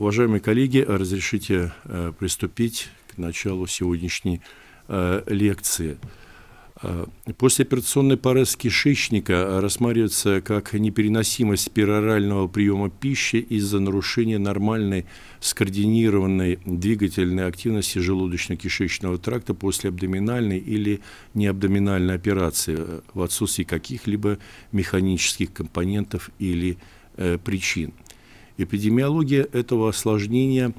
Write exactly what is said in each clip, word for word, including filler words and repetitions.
Уважаемые коллеги, разрешите э, приступить к началу сегодняшней э, лекции. Э, послеоперационный парез кишечника рассматривается как непереносимость перорального приема пищи из-за нарушения нормальной скоординированной двигательной активности желудочно-кишечного тракта после абдоминальной или неабдоминальной операции в отсутствии каких-либо механических компонентов или э, причин. Эпидемиология этого осложнения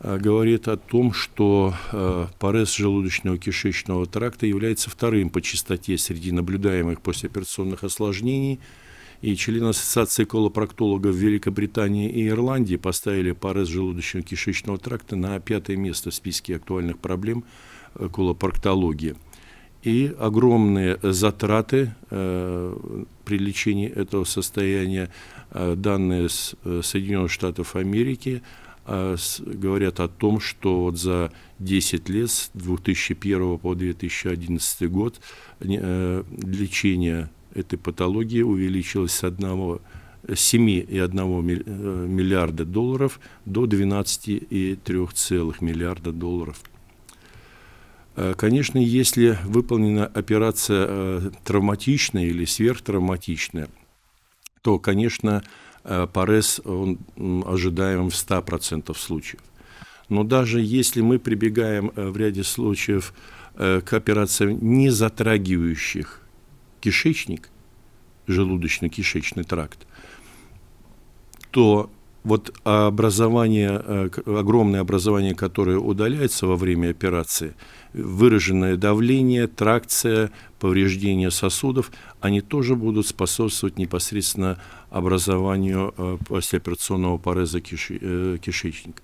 а, говорит о том, что а, парез желудочного кишечного тракта является вторым по частоте среди наблюдаемых послеоперационных осложнений, и члены Ассоциации колопроктологов Великобритании и Ирландии поставили парез желудочного кишечного тракта на пятое место в списке актуальных проблем колопроктологии. И огромные затраты э, при лечении этого состояния, э, данные с э, Соединенных Штатов Америки, э, с, говорят о том, что вот за десять лет, с две тысячи первого по две тысячи одиннадцатый год, э, лечение этой патологии увеличилось с семь целых одного миллиарда долларов до двенадцати целых трёх миллиарда долларов. Конечно, если выполнена операция травматичная или сверхтравматичная, то, конечно, парез он ожидаем в ста процентах случаев. Но даже если мы прибегаем в ряде случаев к операциям, не затрагивающих кишечник, желудочно-кишечный тракт, то вот образование, огромное образование, которое удаляется во время операции, выраженное давление, тракция, повреждение сосудов, они тоже будут способствовать непосредственно образованию послеоперационного пареза кишечника.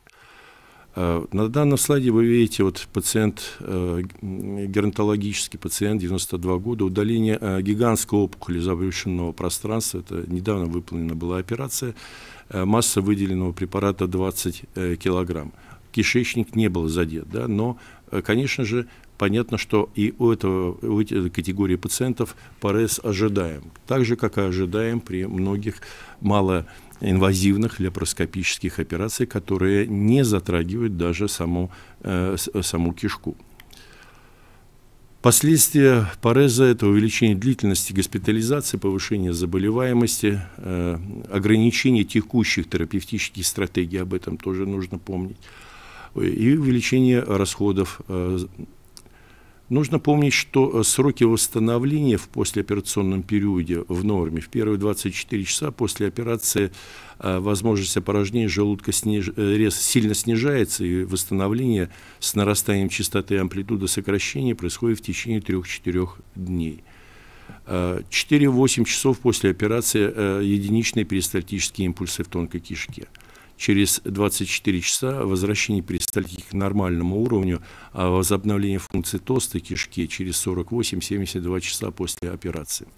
На данном слайде вы видите вот пациент, геронтологический пациент, девяносто два года, удаление гигантского опухоли забрюшинного пространства, это недавно выполнена была операция, масса выделенного препарата двадцать килограмм. Кишечник не был задет, да, но, конечно же, понятно, что и у, этого, у этой категории пациентов парез ожидаем, так же, как и ожидаем при многих мало инвазивных лапароскопических операций, которые не затрагивают даже саму, э, саму кишку. Последствия пареза – это увеличение длительности госпитализации, повышение заболеваемости, э, ограничение текущих терапевтических стратегий, об этом тоже нужно помнить, и увеличение расходов. э, Нужно помнить, что сроки восстановления в послеоперационном периоде в норме. В первые двадцать четыре часа после операции возможность опорожнения желудка сниж... сильно снижается, и восстановление с нарастанием частоты и амплитуды сокращения происходит в течение трёх-четырёх дней. четыре-восемь часов после операции единичные перистальтические импульсы в тонкой кишке. Через двадцать четыре часа возвращение перистальтики к нормальному уровню, а возобновление функции толстой кишки через сорок восемь-семьдесят два часа после операции.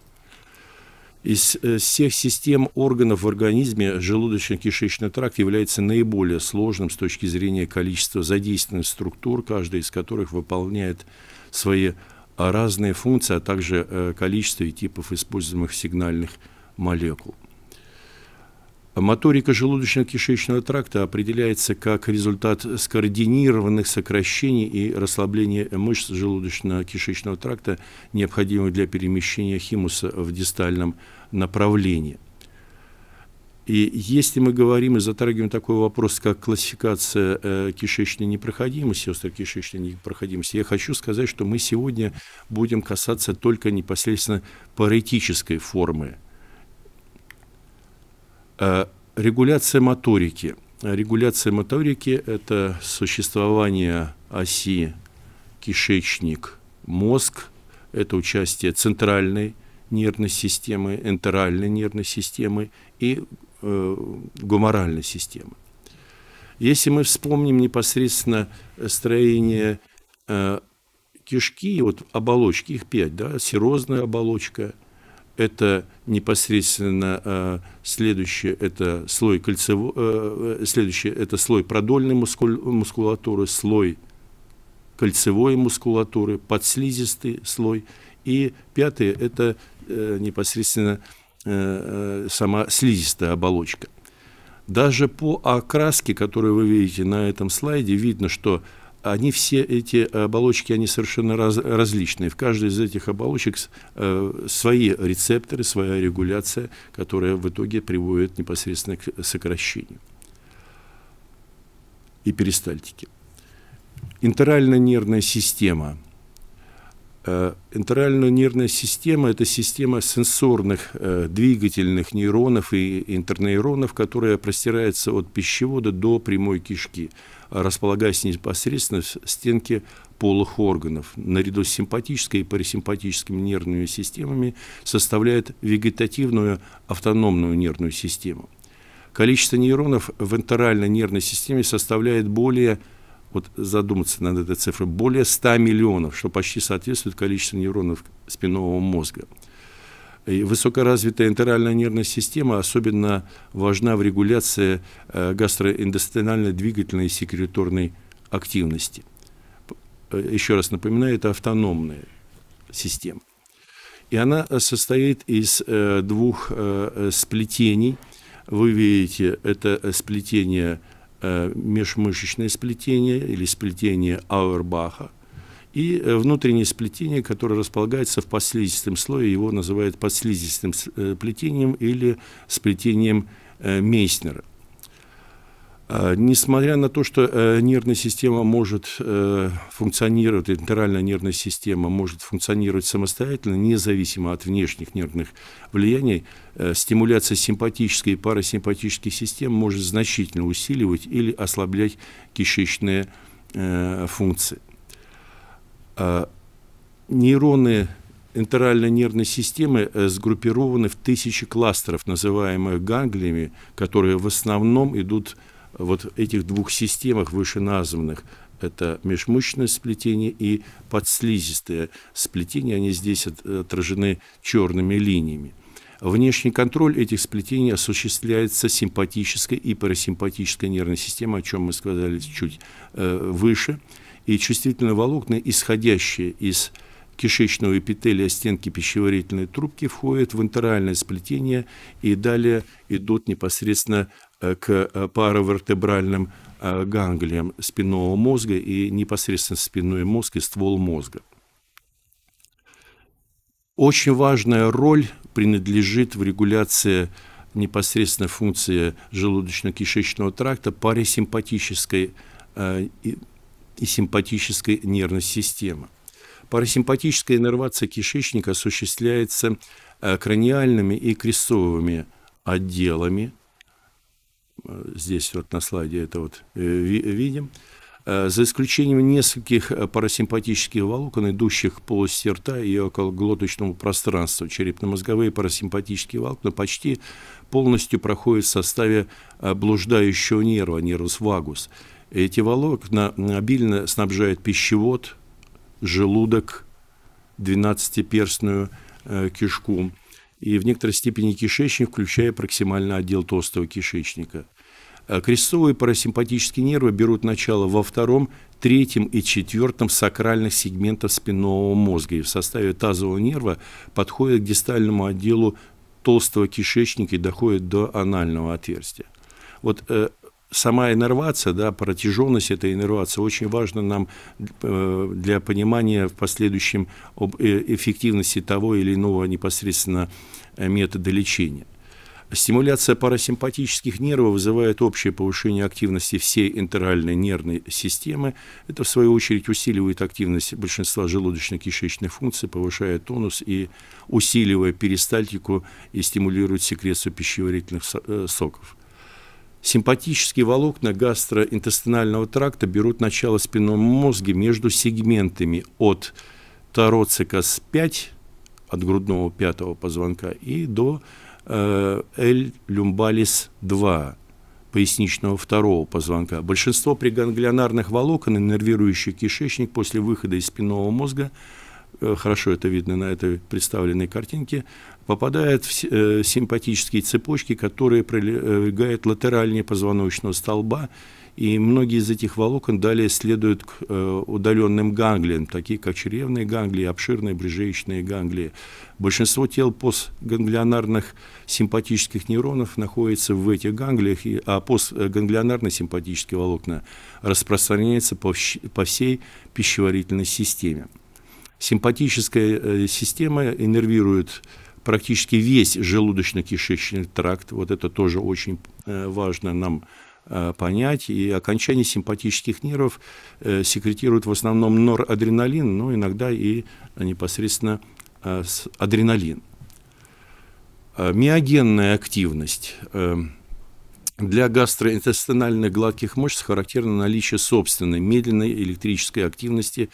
Из всех систем органов в организме желудочно-кишечный тракт является наиболее сложным с точки зрения количества задействованных структур, каждая из которых выполняет свои разные функции, а также количество и типов используемых сигнальных молекул. Моторика желудочно-кишечного тракта определяется как результат скоординированных сокращений и расслабления мышц желудочно-кишечного тракта, необходимых для перемещения химуса в дистальном направлении. И если мы говорим и затрагиваем такой вопрос, как классификация э, кишечной непроходимости, острокишечной непроходимости, я хочу сказать, что мы сегодня будем касаться только непосредственно паретической формы. Регуляция моторики. Регуляция моторики – это существование оси кишечник-мозг, это участие центральной нервной системы, энтеральной нервной системы и э, гуморальной системы. Если мы вспомним непосредственно строение э, кишки, вот оболочки, их пять, да, серозная оболочка. Это непосредственно э, следующее, это слой кольцево, э, следующее, это слой продольной мускуль, мускулатуры, слой кольцевой мускулатуры, подслизистый слой. И пятое, это э, непосредственно э, сама слизистая оболочка. Даже по окраске, которую вы видите на этом слайде, видно, что они все эти оболочки, они совершенно раз, различные. В каждой из этих оболочек э, свои рецепторы, своя регуляция, которая в итоге приводит непосредственно к сокращению и перистальтике. Интерально-нервная система. Интерально-нервная система – это система сенсорных э, двигательных нейронов и интернейронов, которая простирается от пищевода до прямой кишки, располагаясь непосредственно в стенке полых органов. Наряду с симпатической и парасимпатическими нервными системами составляет вегетативную автономную нервную систему. Количество нейронов в интеральной нервной системе составляет более Вот задуматься над этой цифрой, более ста миллионов, что почти соответствует количеству нейронов спинного мозга. И высокоразвитая энтеральная нервная система особенно важна в регуляции гастроиндостинально-двигательной и секреторной активности. Еще раз напоминаю, это автономная система. И она состоит из двух сплетений. Вы видите, это сплетение межмышечное сплетение или сплетение Ауэрбаха и внутреннее сплетение, которое располагается в подслизистом слое, его называют подслизистым сплетением или сплетением Мейснера. Несмотря на то, что нервная система может функционировать, интеральная нервная система может функционировать самостоятельно, независимо от внешних нервных влияний, стимуляция симпатической и парасимпатической систем может значительно усиливать или ослаблять кишечные функции. Нейроны интеральной нервной системы сгруппированы в тысячи кластеров, называемых ганглиями, которые в основном идут вот в этих двух системах вышеназванных, это межмышечное сплетение и подслизистое сплетение, они здесь отражены черными линиями. Внешний контроль этих сплетений осуществляется симпатической и парасимпатической нервной системой, о чем мы сказали чуть э, выше, и чувствительные волокна, исходящие из кишечного эпителия стенки пищеварительной трубки, входят в интеральное сплетение и далее идут непосредственно к паравертебральным ганглиям спинного мозга и непосредственно спинной мозг и ствол мозга. Очень важная роль принадлежит в регуляции непосредственно функции желудочно-кишечного тракта парасимпатической и симпатической нервной системы. Парасимпатическая иннервация кишечника осуществляется краниальными и крестцовыми отделами. Здесь вот на слайде это вот видим. За исключением нескольких парасимпатических волокон, идущих к полости рта и окологлоточному пространству, черепно-мозговые парасимпатические волокна почти полностью проходят в составе блуждающего нерва, нервус вагус. Эти волокна обильно снабжают пищевод, желудок, двенадцатиперстную э, кишку и в некоторой степени кишечник, включая проксимальный отдел толстого кишечника. Крестцовые парасимпатические нервы берут начало во втором, третьем и четвертом сакральных сегментах спинного мозга и в составе тазового нерва подходят к дистальному отделу толстого кишечника и доходят до анального отверстия. Вот э, сама иннервация, да, протяженность этой иннервации очень важна нам для понимания в последующем об эффективности того или иного непосредственно метода лечения. Стимуляция парасимпатических нервов вызывает общее повышение активности всей интеральной нервной системы. Это, в свою очередь, усиливает активность большинства желудочно-кишечных функций, повышает тонус и, усиливая перистальтику, и стимулирует секрецию пищеварительных соков. Симпатические волокна гастроинтестинального тракта берут начало в спинном мозге между сегментами от тароцикас пять, от грудного пятого позвонка, и до эл-люмбалис два, поясничного второго позвонка. Большинство преганглионарных волокон, иннервирующих кишечник после выхода из спинного мозга, хорошо это видно на этой представленной картинке, попадает в симпатические цепочки, которые пролегают латеральнее позвоночного столба, и многие из этих волокон далее следуют к удаленным ганглиям, такие как чревные ганглии, обширные брыжеечные ганглии. Большинство тел постганглионарных симпатических нейронов находится в этих ганглиях, а постганглионарные симпатические волокна распространяются по всей пищеварительной системе. Симпатическая система иннервирует практически весь желудочно-кишечный тракт, вот это тоже очень важно нам понять, и окончание симпатических нервов секретирует в основном норадреналин, но иногда и непосредственно адреналин. Миогенная активность. Для гастроинтестинальных гладких мышц характерно наличие собственной медленной электрической активности,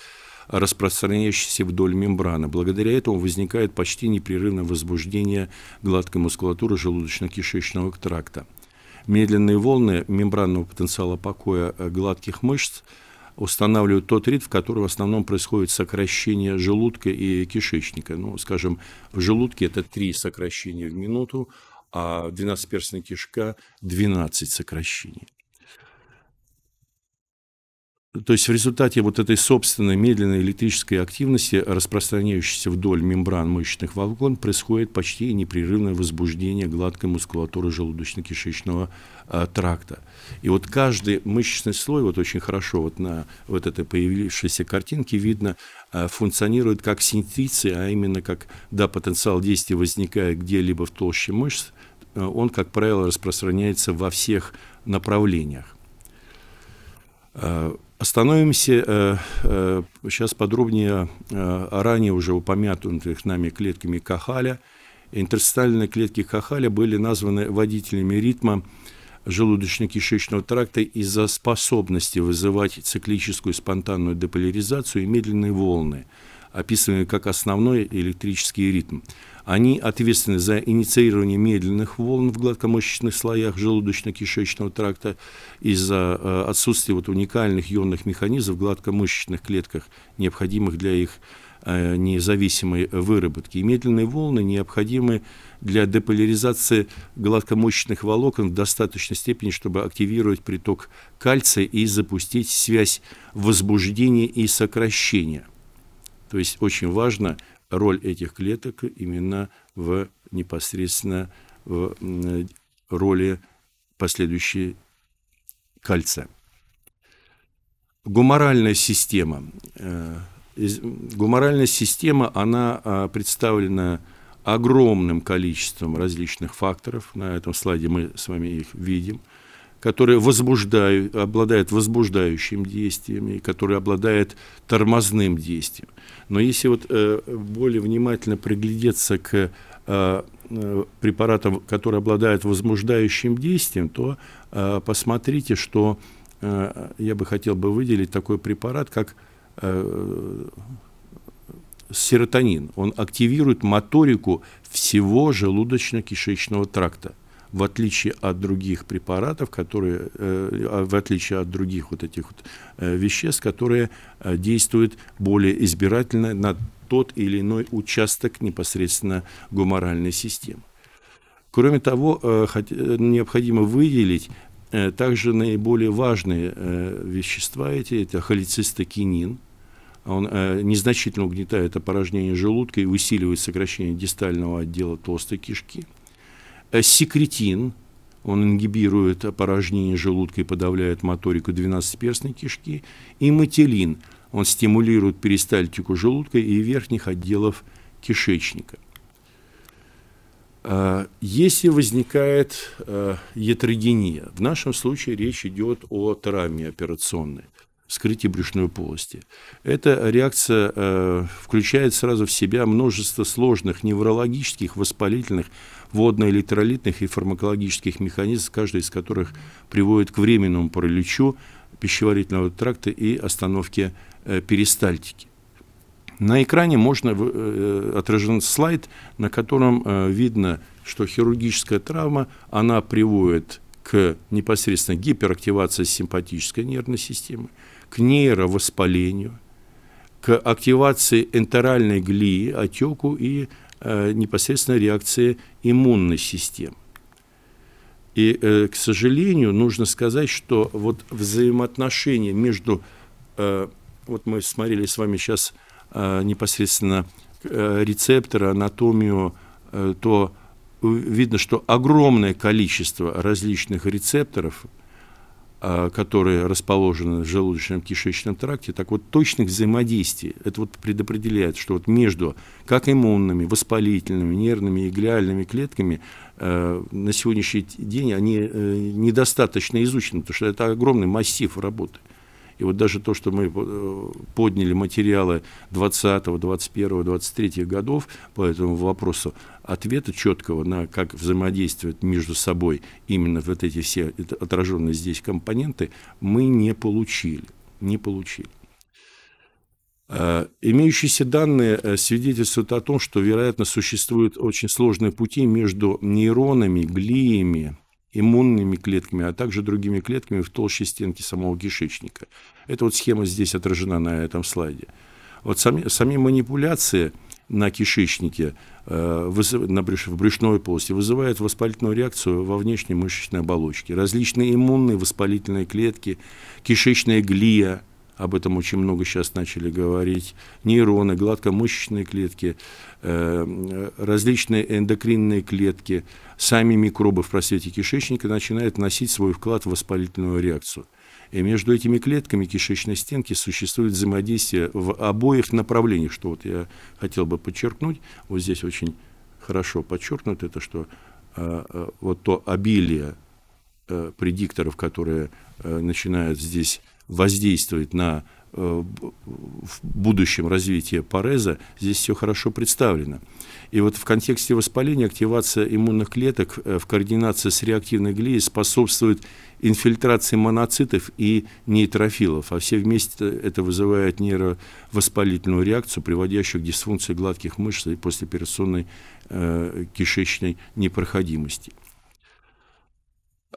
распространяющейся вдоль мембраны. Благодаря этому возникает почти непрерывное возбуждение гладкой мускулатуры желудочно-кишечного тракта. Медленные волны мембранного потенциала покоя гладких мышц устанавливают тот ритм, в котором в основном происходит сокращение желудка и кишечника. Ну, скажем, в желудке это три сокращения в минуту, а двенадцатиперстная кишка двенадцать сокращений. То есть в результате вот этой собственной медленной электрической активности, распространяющейся вдоль мембран мышечных волокон, происходит почти непрерывное возбуждение гладкой мускулатуры желудочно-кишечного а, тракта. И вот каждый мышечный слой, вот очень хорошо вот на вот этой появившейся картинке видно, а, функционирует как синтриция, а именно как, да, потенциал действия возникает где-либо в толще мышц, он, как правило, распространяется во всех направлениях. Остановимся сейчас подробнее о ранее уже упомянутых нами клетками Кахаля. Интерстициальные клетки Кахаля были названы водителями ритма желудочно-кишечного тракта из-за способности вызывать циклическую спонтанную деполяризацию и медленные волны, описываемые как основной электрический ритм. Они ответственны за инициирование медленных волн в гладкомышечных слоях желудочно-кишечного тракта из-за отсутствия вот уникальных ионных механизмов в гладкомышечных клетках, необходимых для их независимой выработки. И медленные волны необходимы для деполяризации гладкомышечных волокон в достаточной степени, чтобы активировать приток кальция и запустить связь возбуждения и сокращения. То есть очень важна роль этих клеток именно в непосредственно в роли последующей кальция. Гуморальная система. Гуморальная система, она представлена огромным количеством различных факторов. На этом слайде мы с вами их видим, которые возбуждают, обладают возбуждающим действием и которые обладают тормозным действием. Но если вот э, более внимательно приглядеться к э, препаратам, которые обладают возбуждающим действием, то э, посмотрите, что э, я бы хотел бы выделить такой препарат, как э, серотонин. Он активирует моторику всего желудочно-кишечного тракта, в отличие от других препаратов, которые, в отличие от других вот этих вот веществ, которые действуют более избирательно на тот или иной участок непосредственно гуморальной системы. Кроме того, необходимо выделить также наиболее важные вещества эти, это холецистокинин. Он незначительно угнетает опорожнение желудка и усиливает сокращение дистального отдела толстой кишки. Секретин, он ингибирует опорожнение желудка и подавляет моторику двенадцатиперстной кишки. И мотилин, он стимулирует перистальтику желудка и верхних отделов кишечника. Если возникает ятрогения, в нашем случае речь идет о травме операционной, вскрытии брюшной полости. Эта реакция э, включает сразу в себя множество сложных неврологических, воспалительных, водно-электролитных и фармакологических механизмов, каждый из которых приводит к временному параличу пищеварительного тракта и остановке э, перистальтики. На экране можно э, отражен слайд, на котором э, видно, что хирургическая травма, она приводит к непосредственно гиперактивации симпатической нервной системы, к нейровоспалению, к активации энтеральной глии, отеку и непосредственно реакции иммунной системы. И, к сожалению, нужно сказать, что вот взаимоотношения между... Вот мы смотрели с вами сейчас непосредственно рецепторы, анатомию, то видно, что огромное количество различных рецепторов, которые расположены в желудочно-кишечном тракте, так вот точных взаимодействий, это вот предопределяет, что вот между как иммунными, воспалительными, нервными и глиальными клетками э, на сегодняшний день они э, недостаточно изучены, потому что это огромный массив работы. И вот даже то, что мы подняли материалы двадцатого, двадцать первого, двадцать третьего годов по этому вопросу, ответа четкого на как взаимодействуют между собой именно вот эти все отраженные здесь компоненты, мы не получили. Не получили. Имеющиеся данные свидетельствуют о том, что, вероятно, существуют очень сложные пути между нейронами, глиями, иммунными клетками, а также другими клетками в толще стенки самого кишечника. Эта вот схема здесь отражена на этом слайде. Вот сами, сами манипуляции на кишечнике, э, вызыв, на брюш, в брюшной полости вызывают воспалительную реакцию во внешней мышечной оболочке. Различные иммунные воспалительные клетки, кишечная глия, об этом очень много сейчас начали говорить, нейроны, гладкомышечные клетки, э, различные эндокринные клетки, сами микробы в просвете кишечника начинают вносить свой вклад в воспалительную реакцию. И между этими клетками кишечной стенки существует взаимодействие в обоих направлениях, что вот я хотел бы подчеркнуть, вот здесь очень хорошо подчеркнуто это, что э, вот то обилие э, предикторов, которые э, начинают здесь воздействовать на э, в будущем развитие пареза, здесь все хорошо представлено. И вот в контексте воспаления активация иммунных клеток в координации с реактивной глией способствует инфильтрации моноцитов и нейтрофилов, а все вместе это вызывает нейровоспалительную реакцию, приводящую к дисфункции гладких мышц и послеоперационной э, кишечной непроходимости.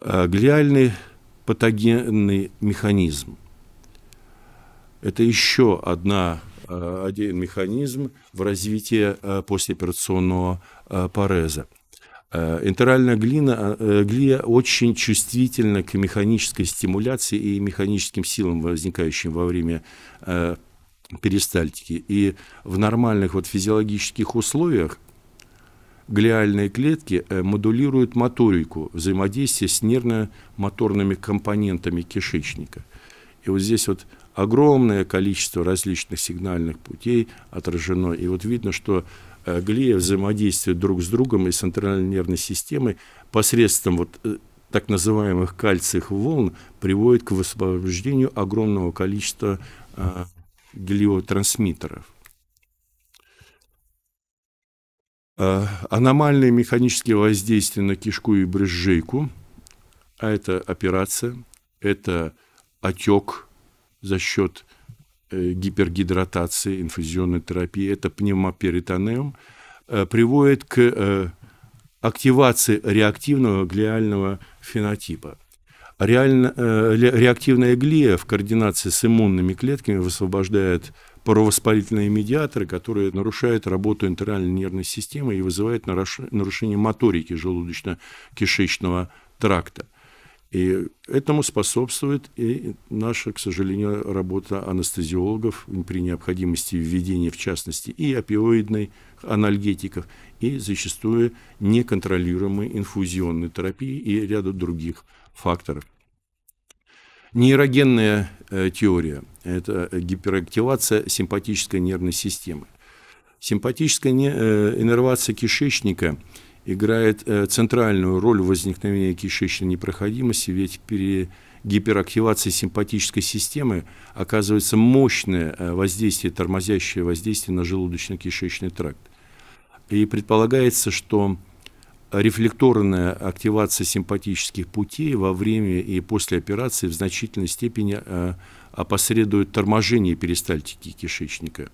А глиальный патогенный механизм – это еще одна один механизм в развитии послеоперационного пареза. Энтеральная глина, глия очень чувствительна к механической стимуляции и механическим силам, возникающим во время перистальтики. И в нормальных вот физиологических условиях глиальные клетки модулируют моторику, взаимодействие с нервно-моторными компонентами кишечника. И вот здесь вот огромное количество различных сигнальных путей отражено. И вот видно, что глия взаимодействует друг с другом и с центральной нервной системой посредством вот так называемых кальциевых волн приводит к высвобождению огромного количества глиотрансмиттеров. Аномальные механические воздействия на кишку и брюшжейку, а это операция, это отек за счет гипергидратации, инфузионной терапии, это пневмоперитонеум, приводит к активации реактивного глиального фенотипа. Реально, реактивная глия в координации с иммунными клетками высвобождает паровоспалительные медиаторы, которые нарушают работу энтеральной нервной системы и вызывают нарушение моторики желудочно-кишечного тракта. И этому способствует и наша, к сожалению, работа анестезиологов при необходимости введения, в частности, и опиоидных анальгетиков, и зачастую неконтролируемой инфузионной терапии и ряда других факторов. Нейрогенная теория – это гиперактивация симпатической нервной системы. Симпатическая иннервация кишечника – играет центральную роль в возникновении кишечной непроходимости, ведь при гиперактивации симпатической системы оказывается мощное воздействие, тормозящее воздействие на желудочно-кишечный тракт. И предполагается, что рефлекторная активация симпатических путей во время и после операции в значительной степени опосредует торможение перистальтики кишечника.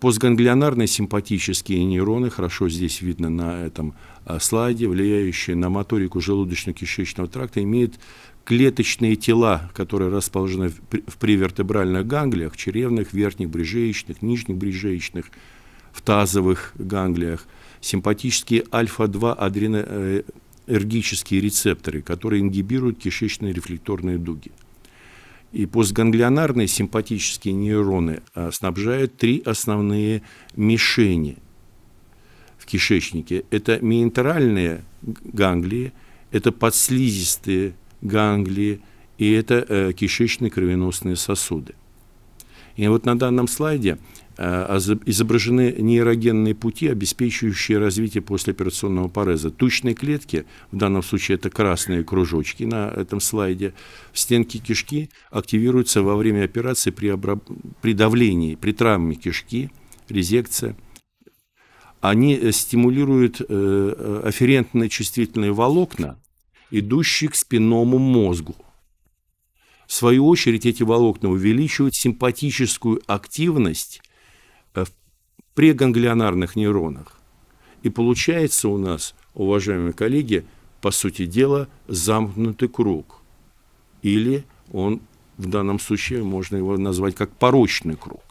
Постганглионарные симпатические нейроны, хорошо здесь видно на этом слайде, влияющие на моторику желудочно-кишечного тракта, имеют клеточные тела, которые расположены в привертебральных ганглиях, черевных, верхних брюшеечных, нижних брюшеечных, в тазовых ганглиях, симпатические альфа два адренергические рецепторы, которые ингибируют кишечные рефлекторные дуги. И постганглионарные симпатические нейроны снабжают три основные мишени в кишечнике. Это миентеральные ганглии, это подслизистые ганглии и это э, кишечные кровеносные сосуды. И вот на данном слайде э, изображены нейрогенные пути, обеспечивающие развитие послеоперационного пареза. Тучные клетки, в данном случае это красные кружочки на этом слайде, в стенке кишки активируются во время операции при, обраб... при давлении, при травме кишки, резекция. Они стимулируют э, афферентные чувствительные волокна, идущие к спинному мозгу. В свою очередь, эти волокна увеличивают симпатическую активность в преганглионарных нейронах. И получается у нас, уважаемые коллеги, по сути дела, замкнутый круг. Или он, в данном случае, можно его назвать как порочный круг.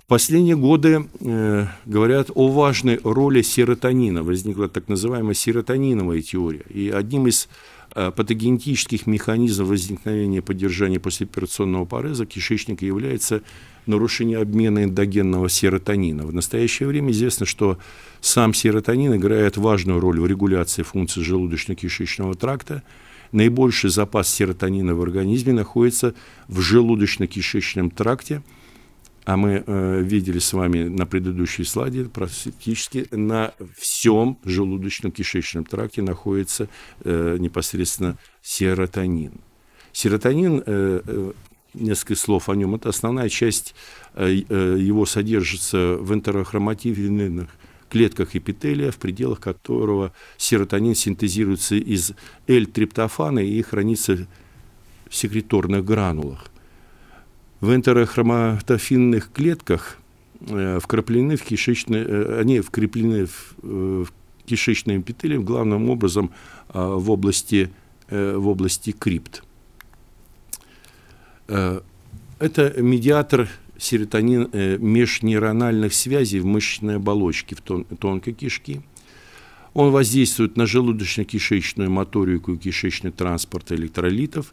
В последние годы э, говорят о важной роли серотонина. Возникла так называемая серотониновая теория. И одним из патогенетических механизмов возникновения и поддержания послеоперационного пареза кишечника является нарушение обмена эндогенного серотонина. В настоящее время известно, что сам серотонин играет важную роль в регуляции функций желудочно-кишечного тракта. Наибольший запас серотонина в организме находится в желудочно-кишечном тракте, а мы э, видели с вами на предыдущей слайде, практически на всем желудочно-кишечном тракте находится э, непосредственно серотонин. Серотонин, э, э, несколько слов о нем, это основная часть, э, э, его содержится в энтерохроматинных клетках эпителия, в пределах которого серотонин синтезируется из L-триптофана и хранится в секреторных гранулах. В энтерохроматофинных клетках э, вкраплены в кишечные, э, они вкреплены в, э, в кишечные эпители, главным образом э, в, области, э, в области крипт. Э, это медиатор серотонин э, межнейрональных связей в мышечной оболочке, в тон, тонкой кишке. Он воздействует на желудочно-кишечную моторику и кишечный транспорт электролитов.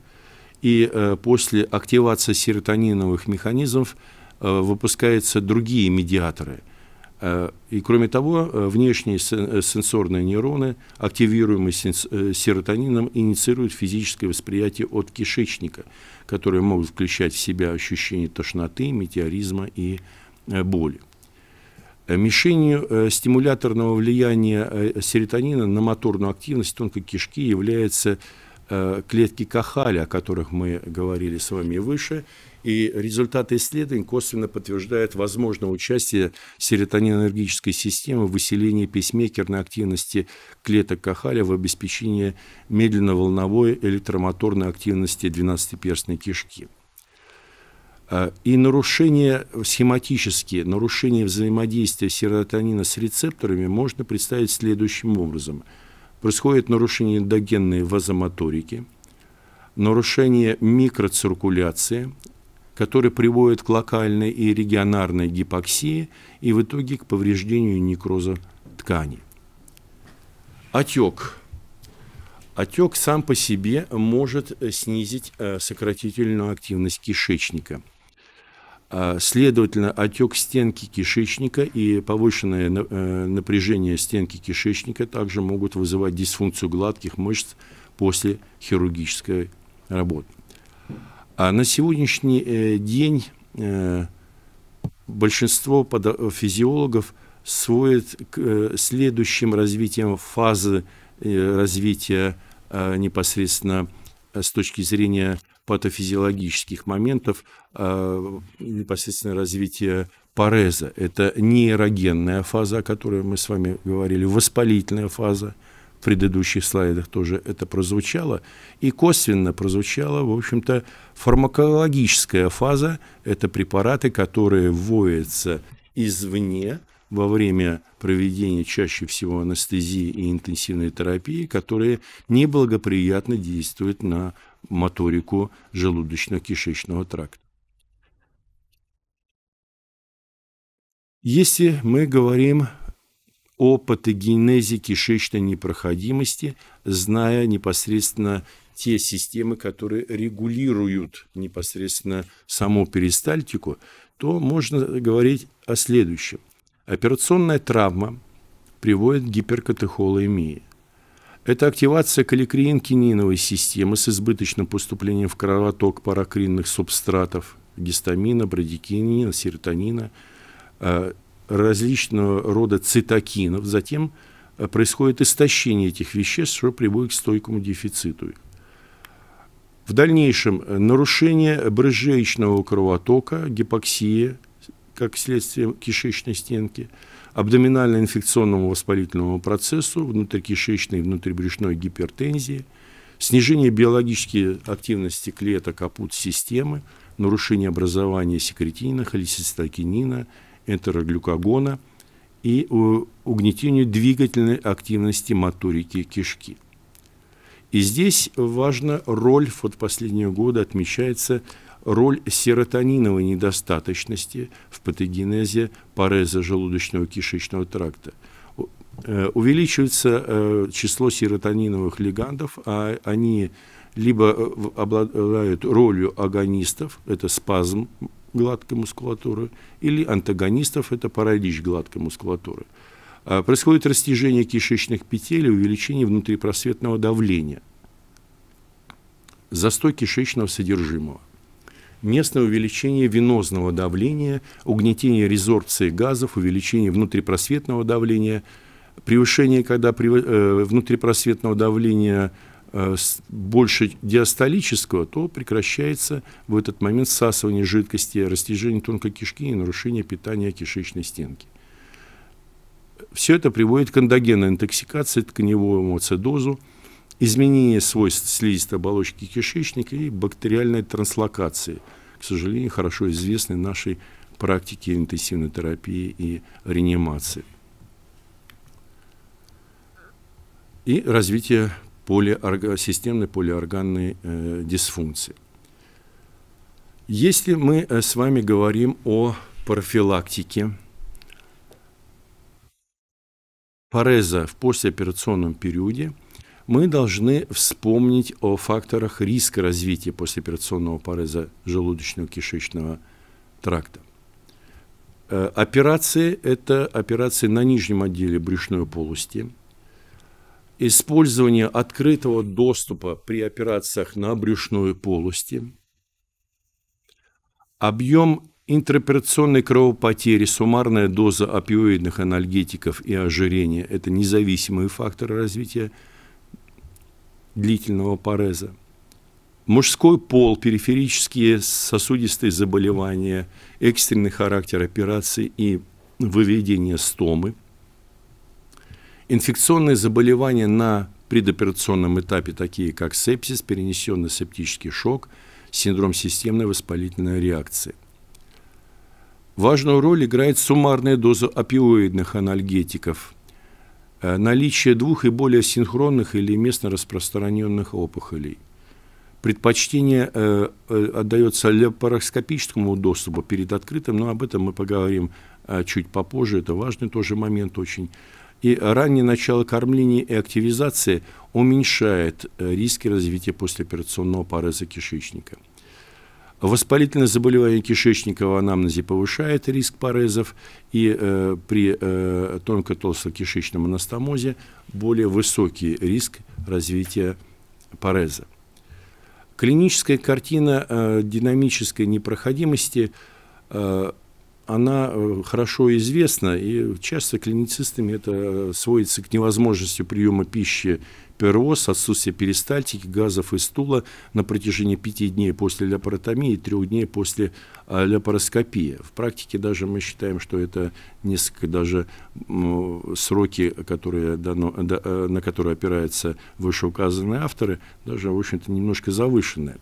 И э, после активации серотониновых механизмов э, выпускаются другие медиаторы. Э, и кроме того, э, внешние сен сенсорные нейроны, активируемые э, серотонином, инициируют физическое восприятие от кишечника, которые могут включать в себя ощущение тошноты, метеоризма и э, боли. Мишенью э, стимуляторного влияния э, серотонина на моторную активность тонкой кишки является клетки Кахали, о которых мы говорили с вами выше, и результаты исследований косвенно подтверждают возможное участие серотонинергической системы в выселении пейсмейкерной активности клеток Кахали в обеспечении медленно-волновой электромоторной активности двенадцатиперстной кишки. И нарушения схематические, нарушения взаимодействия серотонина с рецепторами можно представить следующим образом. – Происходит нарушение эндогенной вазомоторики, нарушение микроциркуляции, которое приводит к локальной и регионарной гипоксии и в итоге к повреждению и некроза тканей. Отек. Отек сам по себе может снизить сократительную активность кишечника. Следовательно, отек стенки кишечника и повышенное напряжение стенки кишечника также могут вызывать дисфункцию гладких мышц после хирургической работы. А на сегодняшний день большинство физиологов сводит к следующим развитиям фазы развития непосредственно с точки зрения патофизиологических моментов э, непосредственно развития пареза. Это нейрогенная фаза, о которой мы с вами говорили, воспалительная фаза, в предыдущих слайдах тоже это прозвучало, и косвенно прозвучала, в общем-то, фармакологическая фаза, это препараты, которые вводятся извне во время проведения чаще всего анестезии и интенсивной терапии, которые неблагоприятно действуют на моторику желудочно-кишечного тракта. Если мы говорим о патогенезе кишечной непроходимости, зная непосредственно те системы, которые регулируют непосредственно саму перистальтику, то можно говорить о следующем. Операционная травма приводит к гиперкатехолаэмии. Это активация коликрин-кининовой системы с избыточным поступлением в кровоток паракринных субстратов гистамина, брадикинина, серотонина, различного рода цитокинов. Затем происходит истощение этих веществ, что приводит к стойкому дефициту. В дальнейшем нарушение брызжеечного кровотока, гипоксия, как следствие кишечной стенки, абдоминально-инфекционному воспалительному процессу, внутрикишечной и внутрибрюшной гипертензии, снижение биологической активности клеток АПУТ-системы, нарушение образования секретинина, холецистокинина, энтероглюкогона и угнетение двигательной активности моторики кишки. И здесь важна роль, вот последние годы отмечается роль серотониновой недостаточности в патогенезе пареза желудочно-кишечного тракта. Увеличивается число серотониновых лигандов, а они либо обладают ролью агонистов, это спазм гладкой мускулатуры, или антагонистов, это паралич гладкой мускулатуры. Происходит растяжение кишечных петель и увеличение внутрипросветного давления, застой кишечного содержимого, местное увеличение венозного давления, угнетение резорбции газов, увеличение внутрипросветного давления, превышение, когда при, э, внутрипросветного давления э, больше диастолического, то прекращается в этот момент всасывание жидкости, растяжение тонкой кишки и нарушение питания кишечной стенки. Все это приводит к эндогенной интоксикации, тканевому ацидозу, изменение свойств слизистой оболочки кишечника и бактериальной транслокации, к сожалению, хорошо известной нашей практике интенсивной терапии и реанимации. И развитие полиорг... системной полиорганной э, дисфункции. Если мы с вами говорим о профилактике пареза в послеоперационном периоде, мы должны вспомнить о факторах риска развития послеоперационного пареза желудочно-кишечного тракта. Операции – это операции на нижнем отделе брюшной полости, использование открытого доступа при операциях на брюшной полости, объем интраоперационной кровопотери, суммарная доза опиоидных анальгетиков и ожирения – это независимые факторы развития длительного пареза. Мужской пол, периферические сосудистые заболевания, экстренный характер операции и выведение стомы. Инфекционные заболевания на предоперационном этапе, такие как сепсис, перенесенный септический шок, синдром системной воспалительной реакции. Важную роль играет суммарная доза опиоидных анальгетиков, наличие двух и более синхронных или местно распространенных опухолей. Предпочтение э, отдается лапароскопическому доступу перед открытым, но об этом мы поговорим э, чуть попозже, это важный тоже момент очень. И раннее начало кормления и активизации уменьшает э, риски развития послеоперационного пареза кишечника. Воспалительное заболевание кишечника в анамнезе повышает риск парезов, и э, при э, тонко-толсто-кишечном анастомозе более высокий риск развития пареза. Клиническая картина э, динамической непроходимости, э, она хорошо известна, и часто клиницистами это сводится к невозможности приема пищи, пероз, отсутствие перистальтики, газов и стула на протяжении пяти дней после лапаротомии и трех дней после лапароскопии. В практике даже мы считаем, что это несколько даже сроки, которые дано, на которые опираются вышеуказанные авторы, даже, в общем-то, немножко завышенные.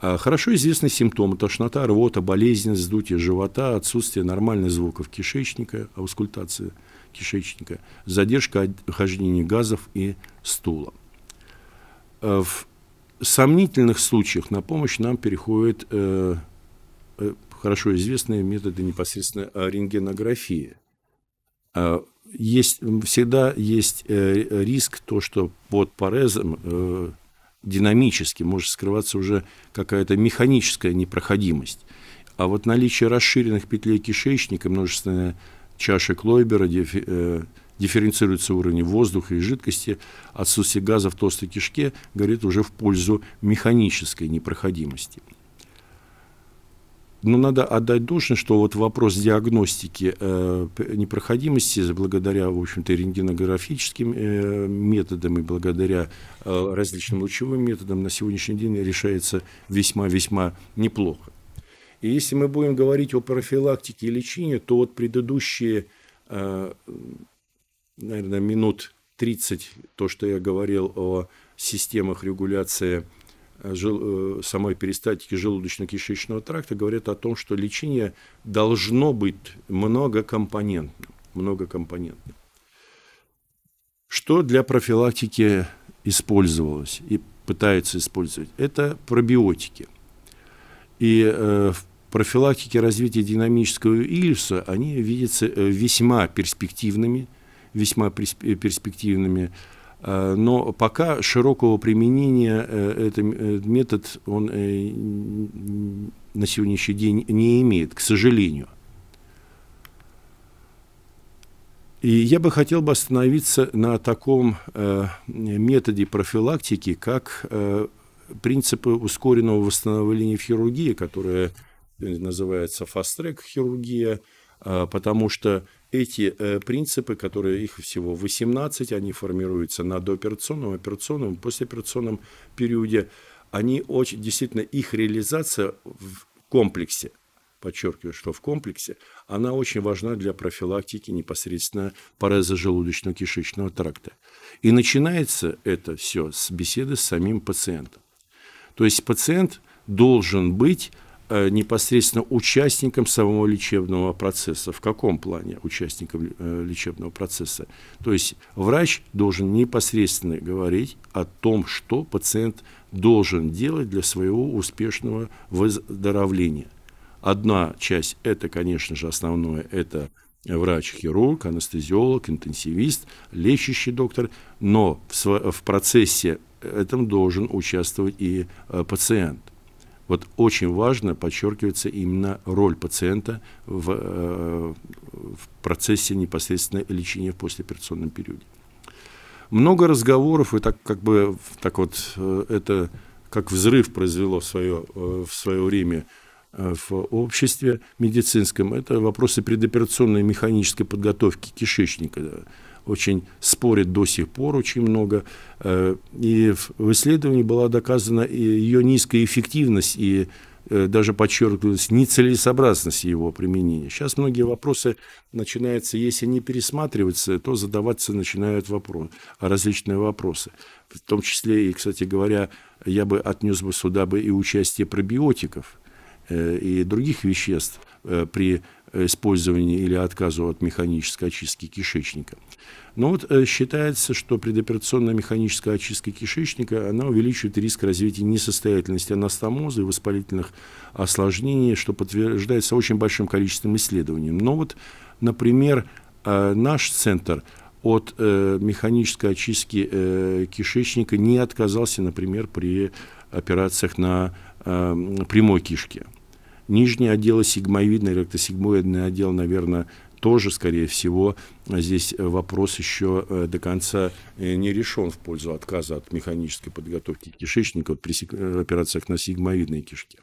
Хорошо известны симптомы: тошнота, рвота, болезненность, вздутие живота, отсутствие нормальных звуков кишечника, аускультация кишечника, задержка хождения газов и стула. В сомнительных случаях на помощь нам переходит хорошо известные методы непосредственно рентгенографии. Есть, всегда есть риск, то, что под парезом динамически может скрываться уже какая-то механическая непроходимость. А вот наличие расширенных петлей кишечника, множественная чаша Клойбера, дифференцируется уровень воздуха и жидкости, отсутствие газа в толстой кишке говорит уже в пользу механической непроходимости. Но надо отдать должное, что вот вопрос диагностики э, непроходимости благодаря, в общем-то, рентгенографическим э, методам и благодаря э, различным лучевым методам на сегодняшний день решается весьма-весьма неплохо. И если мы будем говорить о профилактике и лечении, то вот предыдущие, э, наверное, минут тридцать, то, что я говорил о системах регуляции самой перистатики желудочно-кишечного тракта, говорят о том, что лечение должно быть многокомпонентным. многокомпонентным. Что для профилактики использовалось и пытается использовать? Это пробиотики. И в профилактике развития динамического илюса они видятся весьма перспективными, весьма перспективными. Но пока широкого применения этот метод он на сегодняшний день не имеет, к сожалению. И я бы хотел бы остановиться на таком методе профилактики, как принципы ускоренного восстановления в хирургии, которая называется фаст-трек хирургия, потому что эти э, принципы, которые их всего восемнадцать, они формируются на дооперационном, операционном, послеоперационном периоде, они очень, действительно, их реализация в комплексе, подчеркиваю, что в комплексе, она очень важна для профилактики непосредственно пареза желудочно-кишечного тракта. И начинается это все с беседы с самим пациентом. То есть пациент должен быть непосредственно участником самого лечебного процесса. В каком плане участником лечебного процесса? То есть врач должен непосредственно говорить о том, что пациент должен делать для своего успешного выздоровления. Одна часть, это, конечно же, основное, это врач-хирург, анестезиолог, интенсивист, лечащий доктор, но в процессе этом должен участвовать и пациент. Вот очень важно подчеркивается именно роль пациента в, э, в процессе непосредственно лечения в послеоперационном периоде. Много разговоров, и так как бы так вот, э, это как взрыв произвело в свое, э, в свое время э, в обществе медицинском, это вопросы предоперационной механической подготовки кишечника. Да. Очень спорят до сих пор, очень много. И в исследовании была доказана ее низкая эффективность и даже подчеркивалась нецелесообразность его применения. Сейчас многие вопросы начинаются, если не пересматриваться, то задаваться начинают вопросы, различные вопросы. В том числе, и, кстати говоря, я бы отнес бы сюда бы и участие пробиотиков и других веществ при использованию или отказу от механической очистки кишечника. Но вот считается, что предоперационная механическая очистка кишечника, она увеличивает риск развития несостоятельности анастомоза и воспалительных осложнений, что подтверждается очень большим количеством исследований. Но вот, например, наш центр от механической очистки кишечника не отказался, например, при операциях на прямой кишке. Нижние отделы, сигмоидный, ректосигмоидный отдел, наверное, тоже, скорее всего, здесь вопрос еще до конца не решен в пользу отказа от механической подготовки кишечника при операциях на сигмоидной кишке.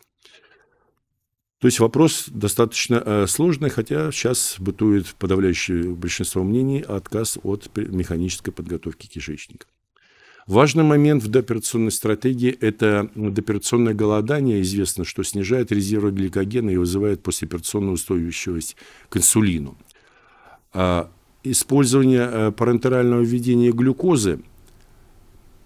То есть вопрос достаточно сложный, хотя сейчас бытует подавляющее большинство мнений отказ от механической подготовки кишечника. Важный момент в дооперационной стратегии – это дооперационное голодание. Известно, что снижает резервы гликогена и вызывает послеоперационную устойчивость к инсулину. Использование парентерального введения глюкозы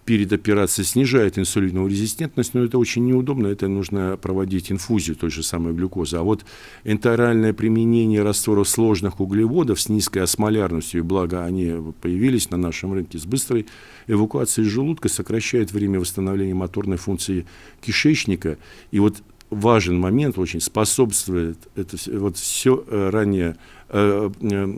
перед операцией снижает инсулиновую резистентность, но это очень неудобно, это нужно проводить инфузию той же самой глюкозы. А вот энтеральное применение растворов сложных углеводов с низкой осмолярностью, и благо они появились на нашем рынке, с быстрой эвакуацией желудка сокращает время восстановления моторной функции кишечника. И вот важен момент, очень способствует это вот все ранее э, э,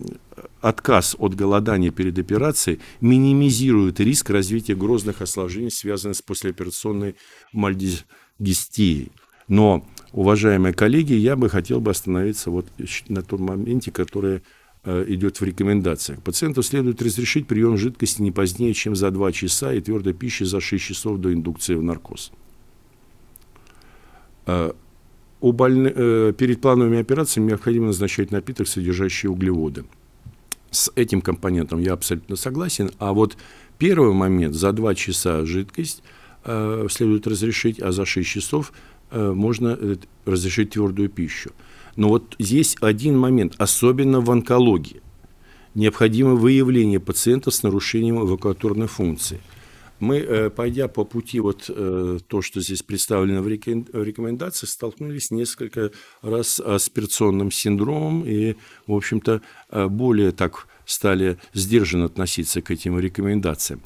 отказ от голодания перед операцией, минимизирует риск развития грозных осложнений, связанных с послеоперационной мальгистией. Но, уважаемые коллеги, я бы хотел бы остановиться вот на том моменте, который э, идет в рекомендациях. Пациенту следует разрешить прием жидкости не позднее, чем за два часа и твердой пищи за шесть часов до индукции в наркоз. У больных, перед плановыми операциями необходимо назначать напиток, содержащий углеводы. С этим компонентом я абсолютно согласен. А вот первый момент, за два часа жидкость э, следует разрешить, а за шесть часов э, можно э, разрешить твердую пищу. Но вот здесь один момент, особенно в онкологии. Необходимо выявление пациентов с нарушением эвакуаторной функции. Мы, пойдя по пути вот то, что здесь представлено в рекомендациях, столкнулись несколько раз с аспирационным синдромом и, в общем-то, более так стали сдержанно относиться к этим рекомендациям.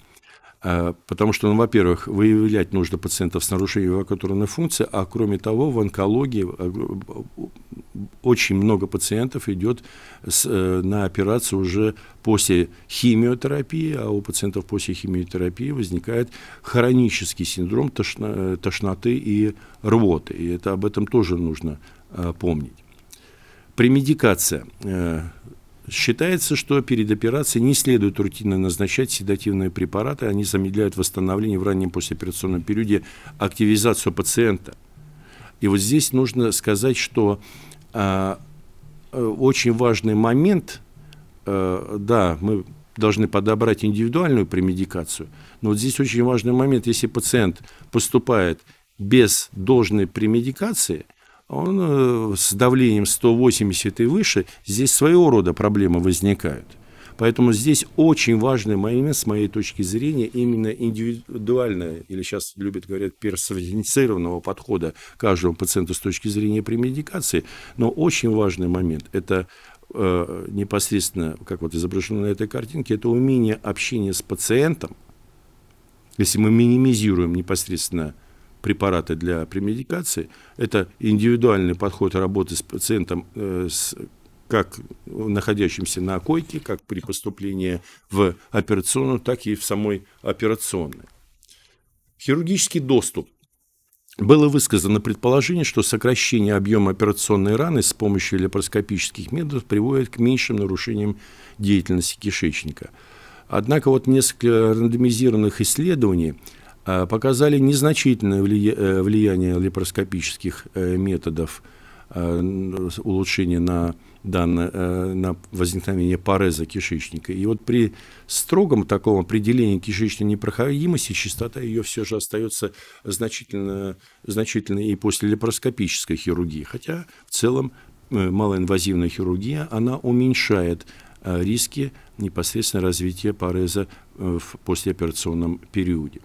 Потому что, ну, во-первых, выявлять нужно пациентов с нарушением эвакуаторной функции, а кроме того, в онкологии очень много пациентов идет с, на операцию уже после химиотерапии, а у пациентов после химиотерапии возникает хронический синдром тошно, тошноты и рвоты. И это, об этом тоже нужно а, помнить. Премедикация. Считается, что перед операцией не следует рутинно назначать седативные препараты, они замедляют восстановление в раннем послеоперационном периоде, активизацию пациента. И вот здесь нужно сказать, что э, очень важный момент, э, да, мы должны подобрать индивидуальную премедикацию, но вот здесь очень важный момент, если пациент поступает без должной премедикации, он с давлением сто восемьдесят и выше, здесь своего рода проблемы возникают. Поэтому здесь очень важный момент, с моей точки зрения, именно индивидуального, или сейчас любят говорить, персонифицированного подхода каждого пациента с точки зрения премедикации. Но очень важный момент – это э, непосредственно, как вот изображено на этой картинке, это умение общения с пациентом, если мы минимизируем непосредственно препараты для премедикации, это индивидуальный подход работы с пациентом, э, с, как находящимся на койке, как при поступлении в операционную, так и в самой операционной. Хирургический доступ. Было высказано предположение, что сокращение объема операционной раны с помощью лапароскопических методов приводит к меньшим нарушениям деятельности кишечника. Однако вот несколько рандомизированных исследований показали незначительное влияние лапароскопических методов улучшения на, данное, на возникновение пареза кишечника. И вот при строгом таком определении кишечной непроходимости частота ее все же остается значительно, значительной и после лапароскопической хирургии. Хотя в целом малоинвазивная хирургия, она уменьшает риски непосредственно развития пареза в послеоперационном периоде.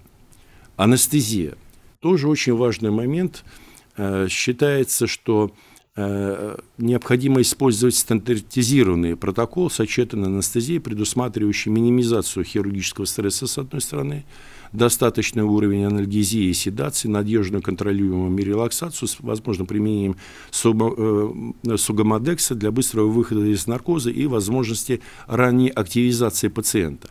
Анестезия. Тоже очень важный момент. Считается, что необходимо использовать стандартизированный протокол сочетанной анестезии, предусматривающий минимизацию хирургического стресса, с одной стороны, достаточный уровень анальгезии и седации, надежную контролируемую релаксацию с возможным применением сугамодекса для быстрого выхода из наркоза и возможности ранней активизации пациента.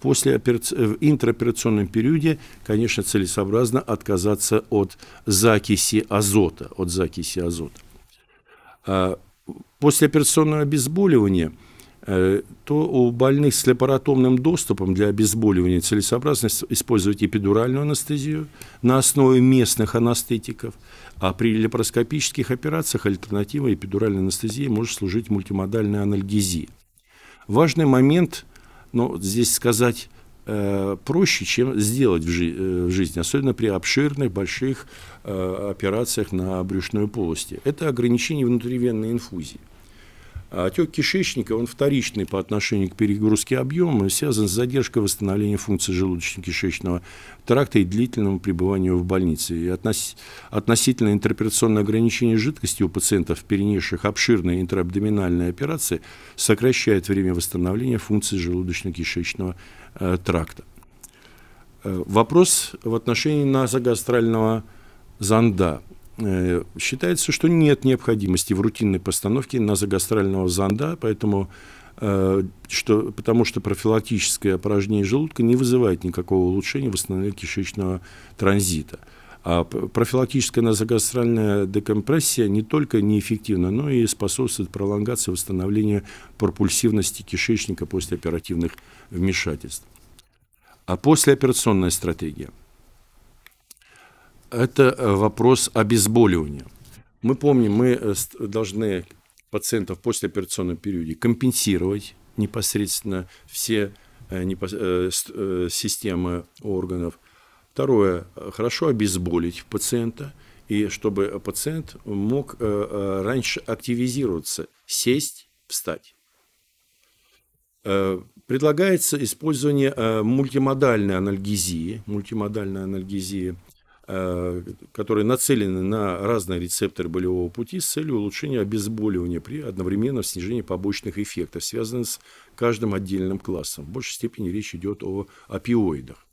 После операци... в интраоперационном периоде, конечно, целесообразно отказаться от закиси азота. От закиси азота. Послеоперационное обезболивание, то у больных с лапаротомным доступом для обезболивания целесообразно использовать эпидуральную анестезию на основе местных анестетиков, а при лапароскопических операциях альтернативой эпидуральной анестезии может служить мультимодальная анальгезия. Важный момент. Но здесь сказать э, проще, чем сделать в, жи э, в жизни, особенно при обширных, больших э, операциях на брюшной полости. Это ограничение внутривенной инфузии. Отек кишечника, он вторичный по отношению к перегрузке объема, связан с задержкой восстановления функции желудочно-кишечного тракта и длительному пребыванию в больнице. И относ... относительно интероперационное ограничение жидкости у пациентов, перенесших обширные интраабдоминальные операции, сокращает время восстановления функции желудочно-кишечного э, тракта. Э, вопрос в отношении назогастрального зонда. считается, что нет необходимости в рутинной постановке назогастрального зонда, поэтому, что, потому что профилактическое опорожнение желудка не вызывает никакого улучшения восстановления кишечного транзита. А профилактическая назогастральная декомпрессия не только неэффективна, но и способствует пролонгации восстановления пропульсивности кишечника после оперативных вмешательств. А послеоперационная стратегия. Это вопрос обезболивания. Мы помним, мы должны пациентов в послеоперационном периоде компенсировать непосредственно все системы органов. Второе, хорошо обезболить пациента, и чтобы пациент мог раньше активизироваться, сесть, встать. Предлагается использование мультимодальной анальгезии, мультимодальной анальгезии, которые нацелены на разные рецепторы болевого пути с целью улучшения обезболивания при одновременном снижении побочных эффектов, связанных с каждым отдельным классом. В большей степени речь идет о опиоидах.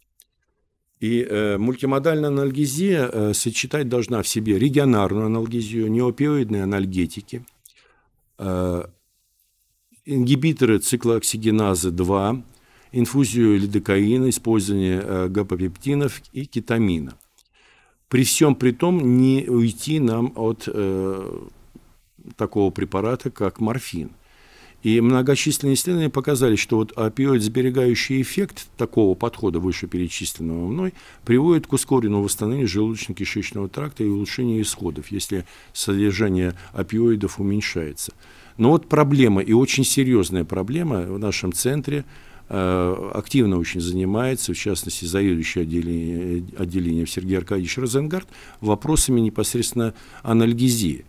И э, мультимодальная анальгезия э, сочетать должна в себе регионарную анальгезию, неопиоидные анальгетики, э, ингибиторы циклооксигеназы два, инфузию лидокаина, использование э, гапопептинов и кетамина. При всем при том не уйти нам от э, такого препарата, как морфин. И многочисленные исследования показали, что вот опиоид-сберегающий эффект такого подхода, вышеперечисленного мной, приводит к ускоренному восстановлению желудочно-кишечного тракта и улучшению исходов, если содержание опиоидов уменьшается. Но вот проблема, и очень серьезная проблема в нашем центре, активно очень занимается, в частности, заведующий отделением, отделением Сергей Аркадьевич Розенгард, вопросами непосредственно анальгезии.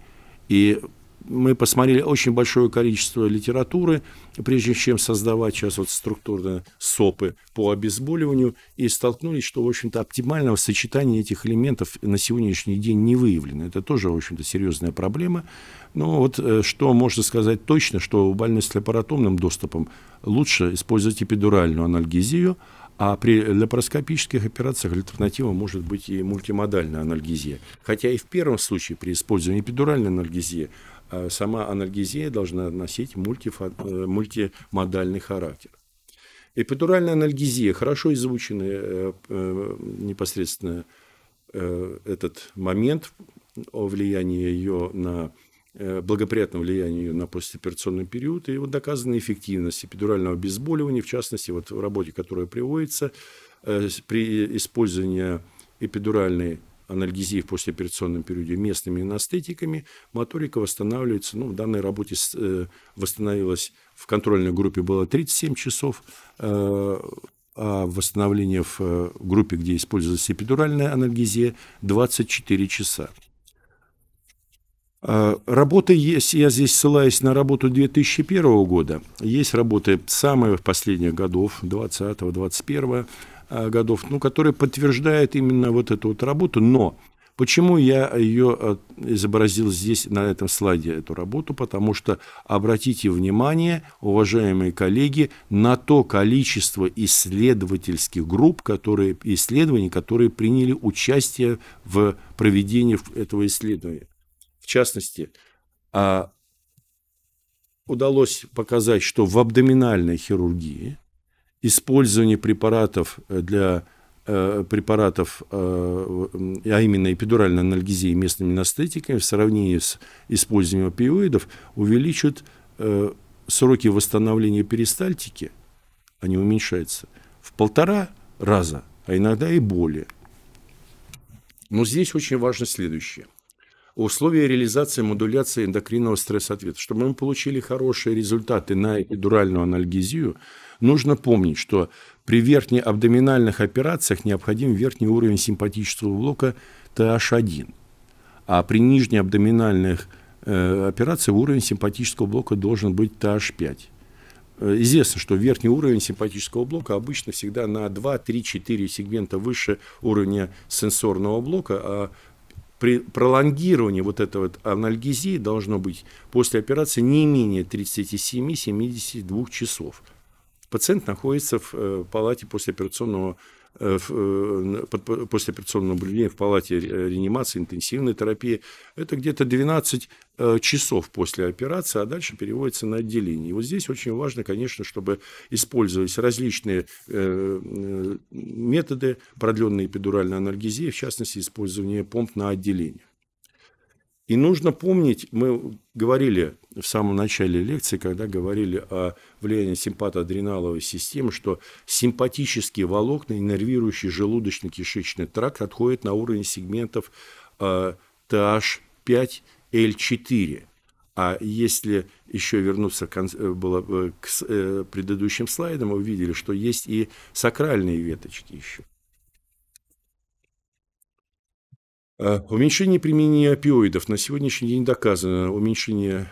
И мы посмотрели очень большое количество литературы, прежде чем создавать сейчас вот структурные сопы по обезболиванию, и столкнулись, что, в общем-то, оптимального сочетания этих элементов на сегодняшний день не выявлено. Это тоже, в общем-то, серьезная проблема. Но вот что можно сказать точно, что у больных с лапаротомным доступом лучше использовать эпидуральную анальгезию, а при лапароскопических операциях альтернатива может быть и мультимодальная анальгезия. Хотя и в первом случае при использовании эпидуральной анальгезии сама анальгезия должна носить мультифа... мультимодальный характер. Эпидуральная анальгезия, хорошо изученный непосредственно этот момент о влиянии ее на благоприятном влиянии ее на послеоперационный период, и вот доказана эффективность эпидурального обезболивания, в частности, вот в работе, которая приводится при использовании эпидуральной анальгезии в послеоперационном периоде местными анестетиками, моторика восстанавливается, ну, в данной работе восстановилась, в контрольной группе было тридцать семь часов, а восстановление в группе, где использовалась эпидуральная анальгезия, двадцать четыре часа. Работы есть, я здесь ссылаюсь на работу две тысячи первого года, есть работы самых последних годов, двадцатого — двадцать первого годов, ну, которые подтверждают именно вот эту вот работу, но почему я ее изобразил здесь, на этом слайде, эту работу, потому что обратите внимание, уважаемые коллеги, на то количество исследовательских групп, которые, исследований, которые приняли участие в проведении этого исследования. В частности, удалось показать, что в абдоминальной хирургии использование препаратов, для, препаратов, а именно эпидуральной анальгезии местными анестетиками в сравнении с использованием опиоидов увеличит сроки восстановления перистальтики, они уменьшаются в полтора раза, а иногда и более. Но здесь очень важно следующее. Условия реализации модуляции эндокринного стресс-ответа. Чтобы мы получили хорошие результаты на эпидуральную анальгезию, нужно помнить, что при верхнеабдоминальных операциях необходим верхний уровень симпатического блока тэ аш один, а при нижнеабдоминальных э, операциях уровень симпатического блока должен быть тэ аш пять. Известно, что верхний уровень симпатического блока обычно всегда на два, три, четыре сегмента выше уровня сенсорного блока, а при пролонгировании вот этой вот анальгезии должно быть после операции не менее тридцати семи — семидесяти двух часов. Пациент находится в палате послеоперационного под послеоперационного наблюдения в палате реанимации, интенсивной терапии. Это где-то двенадцать часов после операции, а дальше переводится на отделение. И вот здесь очень важно, конечно, чтобы использовались различные методы продленной эпидуральной анальгезии, в частности, использование помп на отделение. И нужно помнить, мы говорили в самом начале лекции, когда говорили о влиянии симпатоадреналовой системы, что симпатические волокна, иннервирующие желудочно-кишечный тракт, отходят на уровень сегментов тэ аш пять эл четыре. А если еще вернуться к, было, к предыдущим слайдам, мы видели, что есть и сакральные веточки еще. Уменьшение применения опиоидов. На сегодняшний день доказано, уменьшение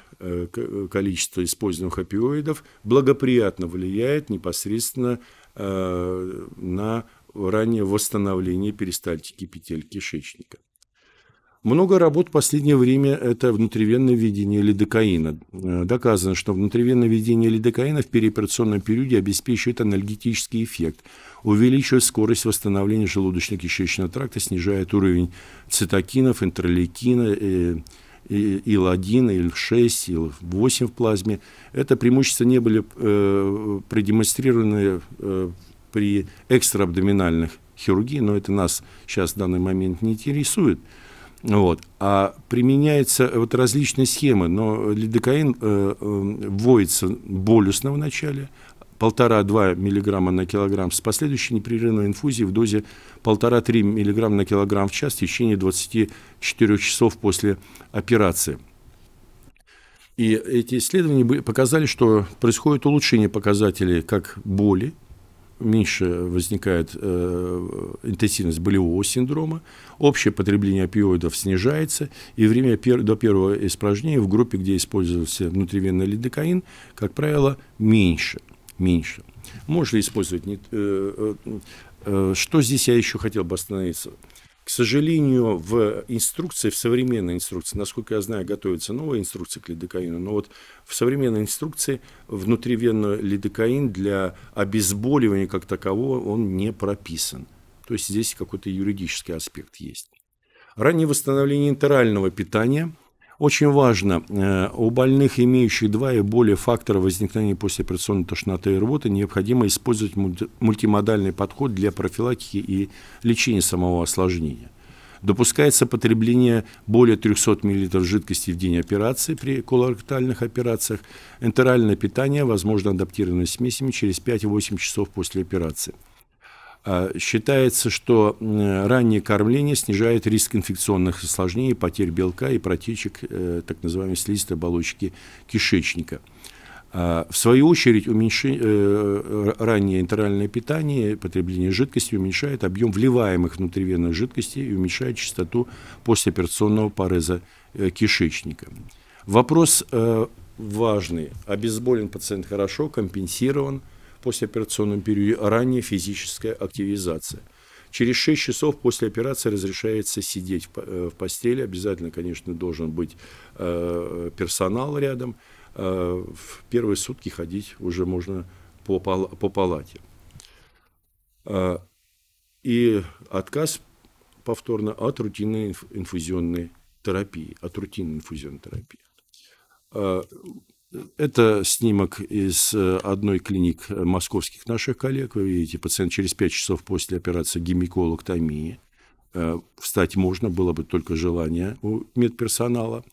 количества используемых опиоидов благоприятно влияет непосредственно на раннее восстановление перистальтики петель кишечника. Много работ в последнее время – это внутривенное введение лидокаина. Доказано, что внутривенное введение лидокаина в переоперационном периоде обеспечивает анальгетический эффект, увеличивает скорость восстановления желудочно-кишечного тракта, снижает уровень цитокинов, интерлейкина, ил один, ил шесть, ил восемь в плазме. Это преимущества не были продемонстрированы при экстраабдоминальных хирургии, но это нас сейчас в данный момент не интересует. Вот. А применяются вот различные схемы, но лидокаин э, э, вводится болюсно в начале, полтора-два миллиграмма на килограмм с последующей непрерывной инфузией в дозе полтора-три миллиграмма на килограмм в час в течение двадцати четырёх часов после операции. И эти исследования показали, что происходит улучшение показателей как боли, меньше возникает э, интенсивность болевого синдрома, общее потребление опиоидов снижается, и время пер, до первого испражнения в группе, где использовался внутривенный лидокаин, как правило, меньше. меньше. Можно использовать... Не, э, э, что здесь я еще хотел бы остановиться? К сожалению, в инструкции, в современной инструкции, насколько я знаю, готовится новая инструкция к лидокаину, но вот в современной инструкции внутривенный лидокаин для обезболивания как такового он не прописан. То есть здесь какой-то юридический аспект есть. Раннее восстановление энтерального питания. Очень важно, у больных, имеющих два и более фактора возникновения послеоперационной тошноты и рвоты, необходимо использовать мультимодальный подход для профилактики и лечения самого осложнения. Допускается потребление более трёхсот миллилитров жидкости в день операции при колоректальных операциях. Энтеральное питание, возможно, адаптированное смесями через пять-восемь часов после операции. Считается, что раннее кормление снижает риск инфекционных осложнений, потерь белка и протечек так называемой слизистой оболочки кишечника. В свою очередь, уменьшение, раннее энтеральное питание, потребление жидкости уменьшает объем вливаемых внутривенных жидкостей и уменьшает частоту послеоперационного пареза кишечника. Вопрос важный. Обезболен пациент хорошо, компенсирован. Послеоперационном периоде ранняя физическая активизация. Через шесть часов после операции разрешается сидеть в постели. Обязательно, конечно, должен быть персонал рядом. В первые сутки ходить уже можно по палате. И отказ повторно от рутинной инфузионной терапии. От рутинной инфузионной терапии. Это снимок из одной клиник московских наших коллег. Вы видите, пациент через пять часов после операции гемиколоктомии. Встать можно, было бы только желание у медперсонала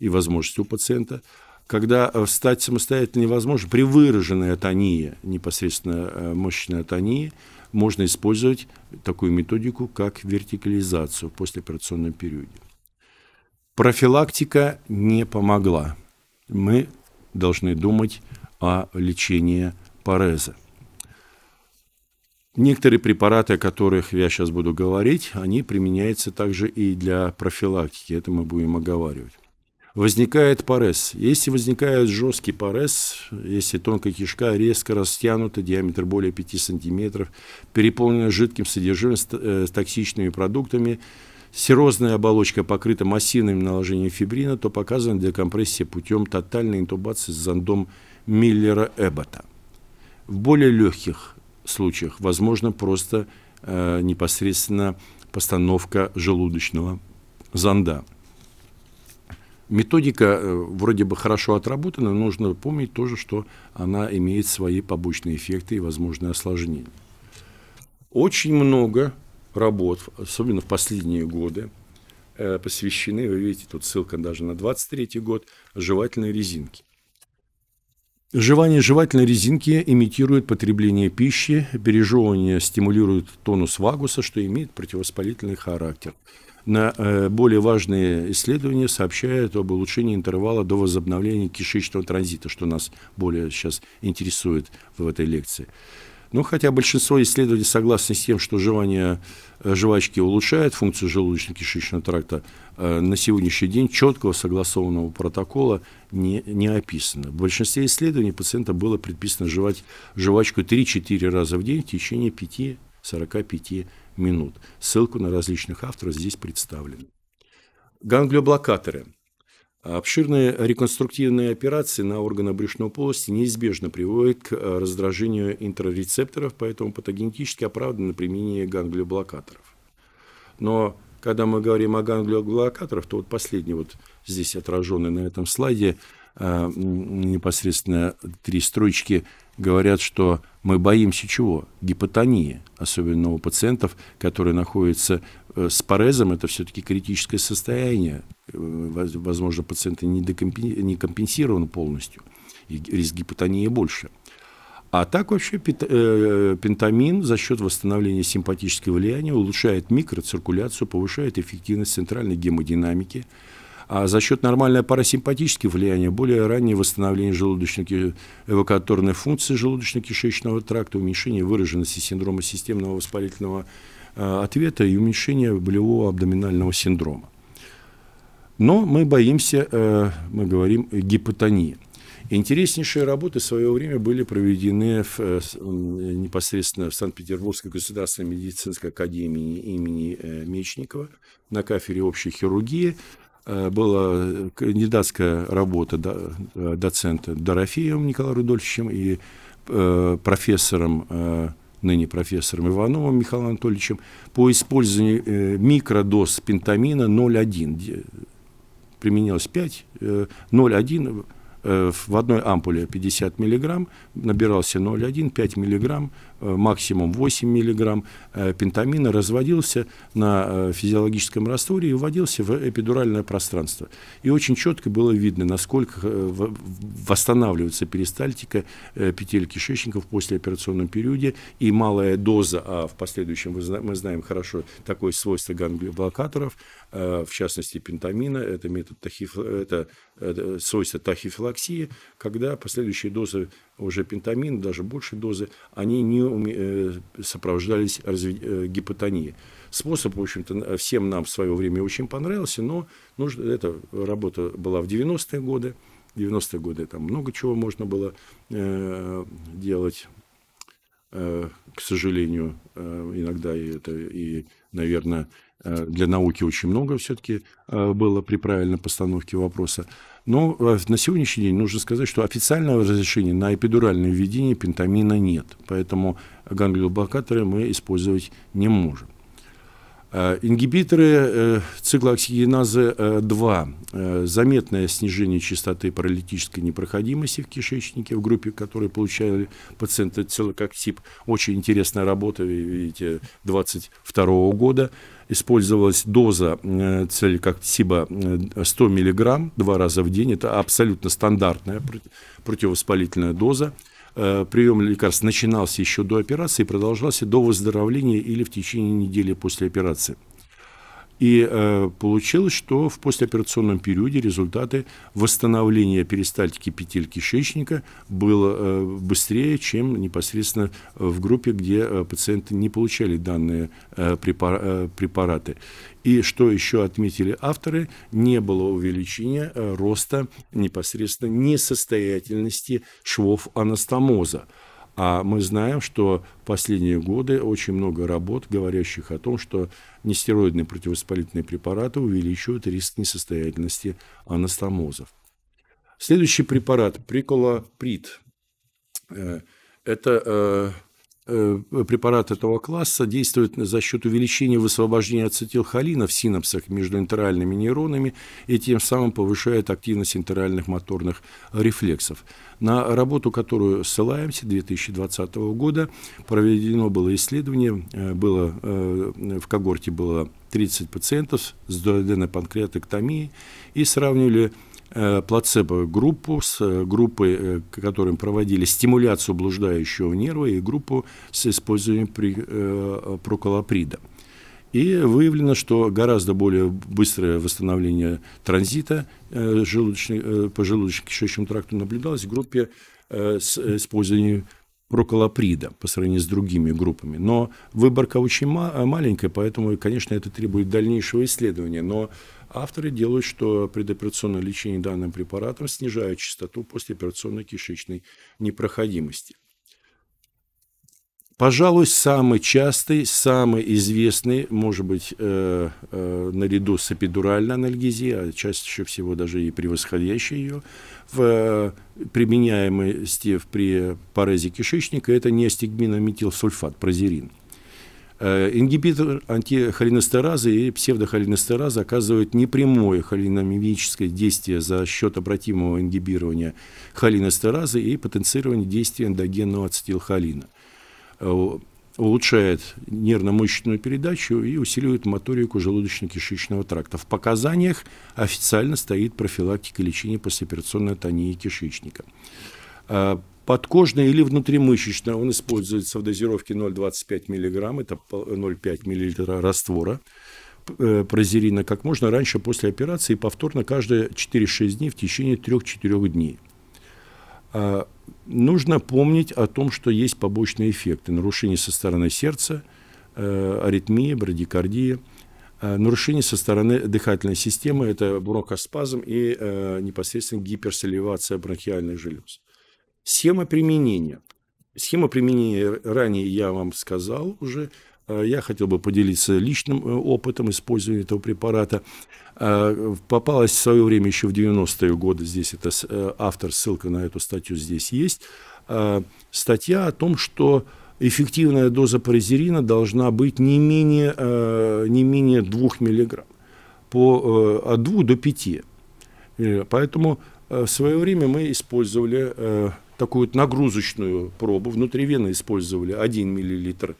и возможность у пациента. Когда встать самостоятельно невозможно, при выраженной атонии, непосредственно мышечной атонии, можно использовать такую методику, как вертикализацию в послеоперационном периоде. Профилактика не помогла. Мы должны думать о лечении пареза. Некоторые препараты, о которых я сейчас буду говорить, они применяются также и для профилактики. Это мы будем оговаривать. Возникает парез. Если возникает жесткий парез, если тонкая кишка резко растянута, диаметр более пяти сантиметров, переполнена жидким содержимым с токсичными продуктами, серозная оболочка покрыта массивным наложением фибрина, то показана декомпрессия путем тотальной интубации с зондом Миллера-Эббота. В более легких случаях возможно просто э, непосредственно постановка желудочного зонда. Методика вроде бы хорошо отработана, но нужно помнить тоже, что она имеет свои побочные эффекты и возможные осложнения. Очень много работ, особенно в последние годы, посвящены, вы видите, тут ссылка даже на двадцать третий год, жевательной резинке. Жевание жевательной резинки имитирует потребление пищи, пережевывание стимулирует тонус вагуса, что имеет противовоспалительный характер. На более важные исследования сообщают об улучшении интервала до возобновления кишечного транзита, что нас более сейчас интересует в этой лекции. Но хотя большинство исследователей согласны с тем, что жевание жвачки улучшает функцию желудочно-кишечного тракта, на сегодняшний день четкого согласованного протокола не, не описано. В большинстве исследований пациента было предписано жевать жвачку три-четыре раза в день в течение пяти-сорока пяти минут. Ссылку на различных авторов здесь представлена. Ганглиоблокаторы. Обширные реконструктивные операции на органы брюшной полости неизбежно приводят к раздражению интеррецепторов, поэтому патогенетически оправдано применение ганглиоблокаторов. Но когда мы говорим о ганглиоблокаторах, то вот последний вот здесь отраженный на этом слайде, непосредственно три строчки, говорят, что мы боимся чего? Гипотонии, особенно у пациентов, которые находятся с парезом, это все-таки критическое состояние. Возможно, пациенты не компенсированы полностью, и риск гипотонии больше. А так вообще пентамин за счет восстановления симпатического влияния улучшает микроциркуляцию, повышает эффективность центральной гемодинамики. А за счет нормального парасимпатического влияния более раннее восстановление эвакуаторной функции желудочно-кишечного тракта, уменьшение выраженности синдрома системного воспалительного ответа и уменьшение болевого абдоминального синдрома. Но мы боимся, мы говорим, гипотонии. Интереснейшие работы в свое время были проведены в, непосредственно в Санкт-Петербургской государственной медицинской академии имени Мечникова на кафедре общей хирургии. Была кандидатская работа доцента Дорофеевым Николаем Рудольевичем и профессором, ныне профессором Ивановым Михаилом Анатольевичем по использованию микродоз пентамина ноль целых одна десятая. Применялось пять, ноль целых одна десятая. В одной ампуле пятьдесят миллиграмм, набирался ноль целых одна десятая, пять миллиграмм, максимум восемь миллиграмм пентамина, разводился на физиологическом растворе и вводился в эпидуральное пространство. И очень четко было видно, насколько восстанавливается перистальтика эпителия кишечников в послеоперационном периоде, и малая доза, а в последующем мы знаем хорошо такое свойство ганглиоблокаторов, в частности пентамина, это метод тахиф, это свойство тахифилактии, когда последующие дозы уже пентамина, даже больше дозы, они не сопровождались гипотонией. Способ, в общем-то, всем нам в свое время очень понравился, но нужно, эта работа была в девяностые годы. В девяностые годы там много чего можно было э, делать. Э, к сожалению, э, иногда и это, и, наверное, для науки очень много все-таки было при правильной постановке вопроса. Но на сегодняшний день нужно сказать, что официального разрешения на эпидуральное введение пентамина нет. Поэтому ганглиоблокаторы мы использовать не можем. Ингибиторы циклооксигеназы два. Заметное снижение частоты паралитической непроходимости в кишечнике в группе, которые получали пациенты циклококсиб. Очень интересная работа, видите, две тысячи двадцать второго года. Использовалась доза циклококсиба сто миллиграмм два раза в день. Это абсолютно стандартная противовоспалительная доза. Прием лекарств начинался еще до операции и продолжался до выздоровления или в течение недели после операции. И э, получилось, что в послеоперационном периоде результаты восстановления перистальтики эпителия кишечника было э, быстрее, чем непосредственно в группе, где э, пациенты не получали данные э, препар, э, препараты. И что еще отметили авторы, не было увеличения э, роста непосредственно несостоятельности швов анастомоза. А мы знаем, что в последние годы очень много работ, говорящих о том, что нестероидные противовоспалительные препараты увеличивают риск несостоятельности анастомозов. Следующий препарат – приколоприд. Это препараты этого класса действуют за счет увеличения высвобождения ацетилхолина в синапсах между интеральными нейронами и тем самым повышает активность интеральных моторных рефлексов. На работу, которую ссылаемся, две тысячи двадцатого года, проведено было исследование, было, в когорте было тридцать пациентов с дуоденопанкреатоктомией, и сравнивали плацебо-группу с группой, которым проводили стимуляцию блуждающего нерва, и группу с использованием проколоприда. И выявлено, что гораздо более быстрое восстановление транзита желудочной, по желудочно-кишечному тракту наблюдалось в группе с использованием проколоприда по сравнению с другими группами. Но выборка очень маленькая, поэтому, конечно, это требует дальнейшего исследования. Но авторы делают, что предоперационное лечение данным препаратом снижает частоту послеоперационной кишечной непроходимости. Пожалуй, самый частый, самый известный, может быть, э, э, наряду с эпидуральной анальгезией, а чаще всего даже и превосходящей ее, в э, применяемой при парезе кишечника, это неостигминометилсульфат, прозерин. Ингибитор антихолинестеразы и псевдохолинестеразы оказывают непрямое холиномимическое действие за счет обратимого ингибирования холинестеразы и потенцирования действия эндогенного ацетилхолина. Улучшает нервно-мышечную передачу и усиливает моторику желудочно-кишечного тракта. В показаниях официально стоит профилактика лечения послеоперационной атонии кишечника. Подкожный или внутримышечно он используется в дозировке ноль целых двадцать пять сотых миллиграмма, это ноль целых пять десятых миллилитра раствора прозерина, как можно раньше после операции, и повторно каждые четыре-шесть дней в течение трёх-четырёх дней. Нужно помнить о том, что есть побочные эффекты: нарушение со стороны сердца, аритмия, брадикардия, нарушение со стороны дыхательной системы, это бронхоспазм и непосредственно гиперсаливация бронхиальных желез. Схема применения. Схема применения ранее я вам сказал уже. Я хотел бы поделиться личным опытом использования этого препарата. Попалась в свое время еще в девяностые годы, здесь это автор, ссылка на эту статью здесь есть, статья о том, что эффективная доза прозерина должна быть не менее, не менее двух миллиграмм, по, от двух до пяти. Поэтому в свое время мы использовали такую нагрузочную пробу, внутривенно использовали один миллилитр,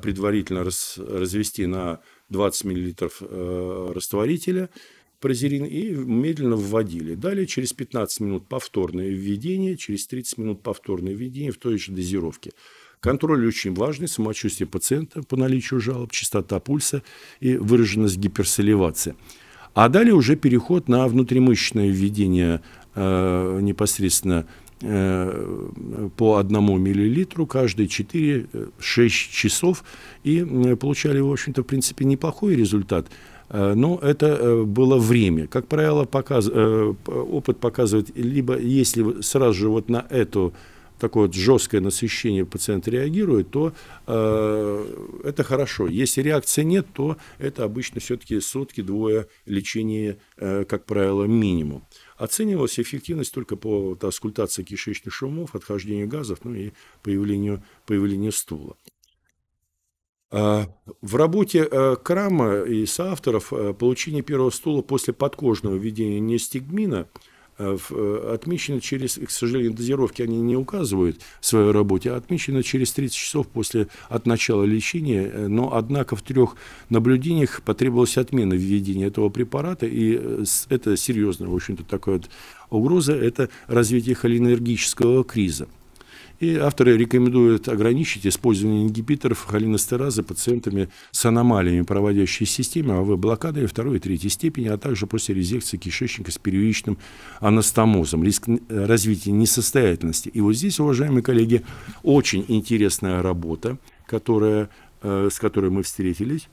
предварительно раз, развести на двадцать миллилитров э, растворителя прозерин и медленно вводили. Далее через пятнадцать минут повторное введение, через тридцать минут повторное введение в той же дозировке. Контроль очень важный, самочувствие пациента по наличию жалоб, частота пульса и выраженность гиперсаливации. А далее уже переход на внутримышечное введение э, непосредственно по одному миллилитру каждые четыре-шесть часов, и получали, в общем-то, в принципе, неплохой результат, но это было время. Как правило, показ... опыт показывает, либо если сразу же вот на эту такое вот жесткое насыщение пациент реагирует, то э, это хорошо. Если реакции нет, то это обычно все-таки сутки-двое лечения, э, как правило, минимум. Оценивалась эффективность только по аускультации кишечных шумов, отхождению газов, ну и появлению, появлению стула. В работе Крама и соавторов получение первого стула после подкожного введения неостигмина отмечено через, к сожалению, дозировки они не указывают в своей работе, а отмечено через тридцать часов после, от начала лечения, но, однако, в трех наблюдениях потребовалась отмена введения этого препарата, и это серьезная, в общем-то, такая вот угроза, это развитие холинергического криза. И авторы рекомендуют ограничить использование ингибиторов холинестеразы пациентами с аномалиями проводящей системы, АВ-блокадой второй и третьей степени, а также после резекции кишечника с первичным анастомозом, риск развития несостоятельности. И вот здесь, уважаемые коллеги, очень интересная работа, которая, с которой мы встретились.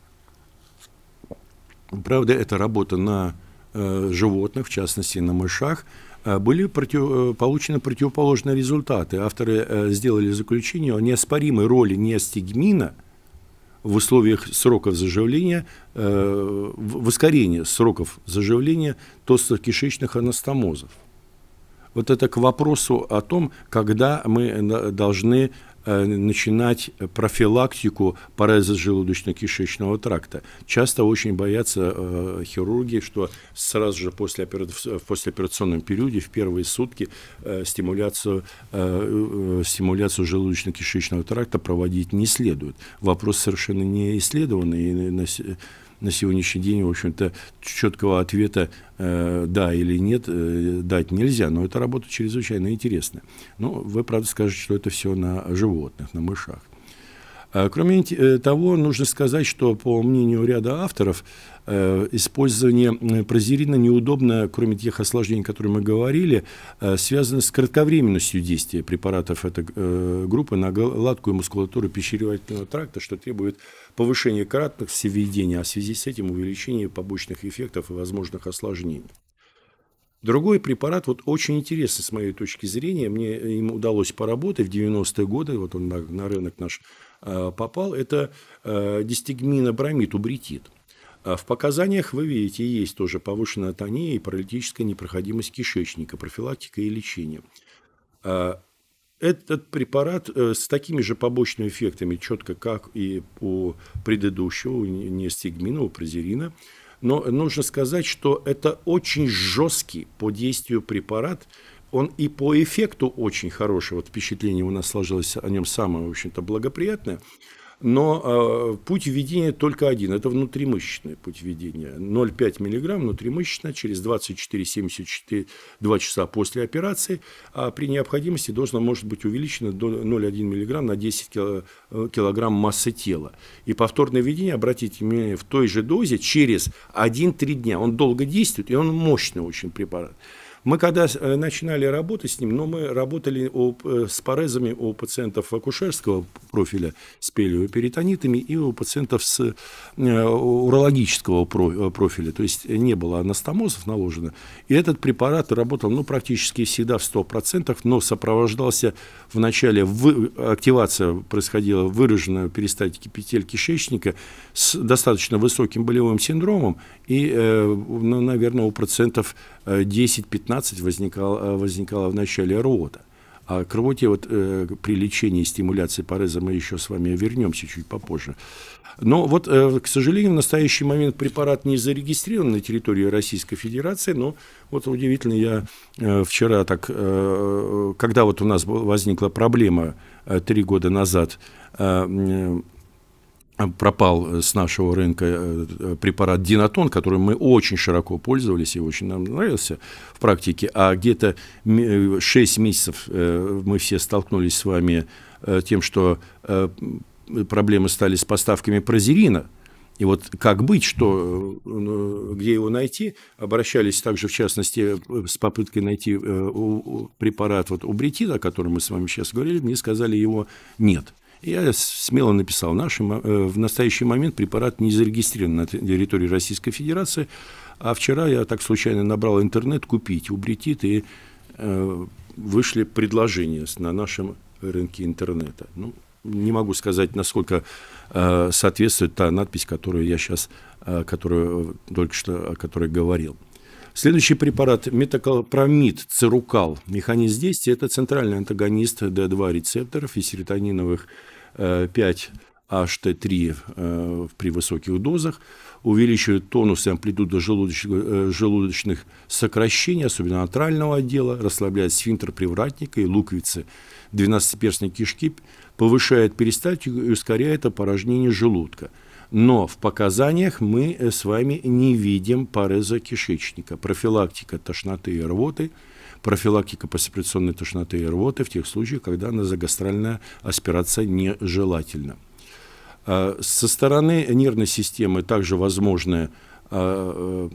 Правда, это работа на животных, в частности, на мышах. Были против, получены противоположные результаты. Авторы сделали заключение о неоспоримой роли неостигмина в условиях сроков заживления, в ускорении сроков заживления толстокишечных анастомозов. Вот это к вопросу о том, когда мы должны начинать профилактику паразита желудочно-кишечного тракта. Часто очень боятся э, хирурги, что сразу же после в послеоперационном периоде, в первые сутки, э, стимуляцию, э, э, стимуляцию желудочно-кишечного тракта проводить не следует. Вопрос совершенно не исследованный, и на, на сегодняшний день, в общем-то, четкого ответа э, да или нет э, дать нельзя, но эта работа чрезвычайно интересна. Но вы, правда, скажете, что это все на животных, на мышах. Кроме того, нужно сказать, что, по мнению ряда авторов, использование прозерина неудобно, кроме тех осложнений, о которых мы говорили, связано с кратковременностью действия препаратов этой группы на гладкую мускулатуру пищеварительного тракта, что требует повышения кратности введения, а в связи с этим увеличения побочных эффектов и возможных осложнений. Другой препарат, вот очень интересный с моей точки зрения, мне им удалось поработать в девяностые годы, вот он на, на рынок наш э, попал, это э, дистигминобромид, убритид. В показаниях, вы видите, есть тоже повышенная тония и паралитическая непроходимость кишечника, профилактика и лечение. Этот препарат с такими же побочными эффектами, четко как и у предыдущего, у нестигмина, у прозерина. Но нужно сказать, что это очень жесткий по действию препарат. Он и по эффекту очень хороший. Вот впечатление у нас сложилось о нем самое, в общем-то, благоприятное. Но э, путь введения только один. Это внутримышечный путь введения. ноль целых пять десятых миллиграмма внутримышечно через двадцать четыре — семьдесят два часа после операции. А при необходимости должно может быть увеличено до ноль целых одной десятой миллиграмма на десять килограмм массы тела. И повторное введение, обратите внимание, в той же дозе через один-три дня. Он долго действует, и он мощный очень препарат. Мы когда начинали работать с ним, но мы работали с парезами у пациентов акушерского профиля с пелиоперитонитами и у пациентов с урологического профиля, то есть не было анастомозов наложено. И этот препарат работал ну, практически всегда в ста процентах, но сопровождался вначале, в... активация происходила выраженная перистальтики петель кишечника с достаточно высоким болевым синдромом, и, ну, наверное, у процентов десять-пятнадцать возникала, возникала в начале рвота. А к рвоте вот, э, при лечении и стимуляции пареза мы еще с вами вернемся чуть попозже. Но вот, э, к сожалению, в настоящий момент препарат не зарегистрирован на территории Российской Федерации, но вот удивительно, я э, вчера так, э, когда вот у нас возникла проблема э, три года назад, э, э, пропал с нашего рынка препарат Динатон, которым мы очень широко пользовались и очень нам нравился в практике, а где-то шесть месяцев мы все столкнулись с вами тем, что проблемы стали с поставками прозерина. И вот как быть, что, где его найти, обращались также, в частности, с попыткой найти препарат вот, убритид, о котором мы с вами сейчас говорили, мне сказали, его нет. Я смело написал, наш, в настоящий момент препарат не зарегистрирован на территории Российской Федерации, а вчера я так случайно набрал интернет «Купить убритид», и э, вышли предложения на нашем рынке интернета. Ну, не могу сказать, насколько э, соответствует та надпись, которую я сейчас, э, которую, только что о которой говорил. Следующий препарат метокалпромид, цирукал. Механизм действия – это центральный антагонист дэ два рецепторов и серотониновых пять эйч тэ три при высоких дозах. Увеличивает тонус и амплитуду желудочных, желудочных сокращений, особенно атрального отдела, расслабляет сфинктер привратника и луковицы двенадцатиперстной кишки, повышает перистальтику и ускоряет опорожнение желудка. Но в показаниях мы с вами не видим пареза кишечника. Профилактика тошноты и рвоты, профилактика послеоперационной тошноты и рвоты в тех случаях, когда назогастральная аспирация нежелательна. Со стороны нервной системы также возможны такие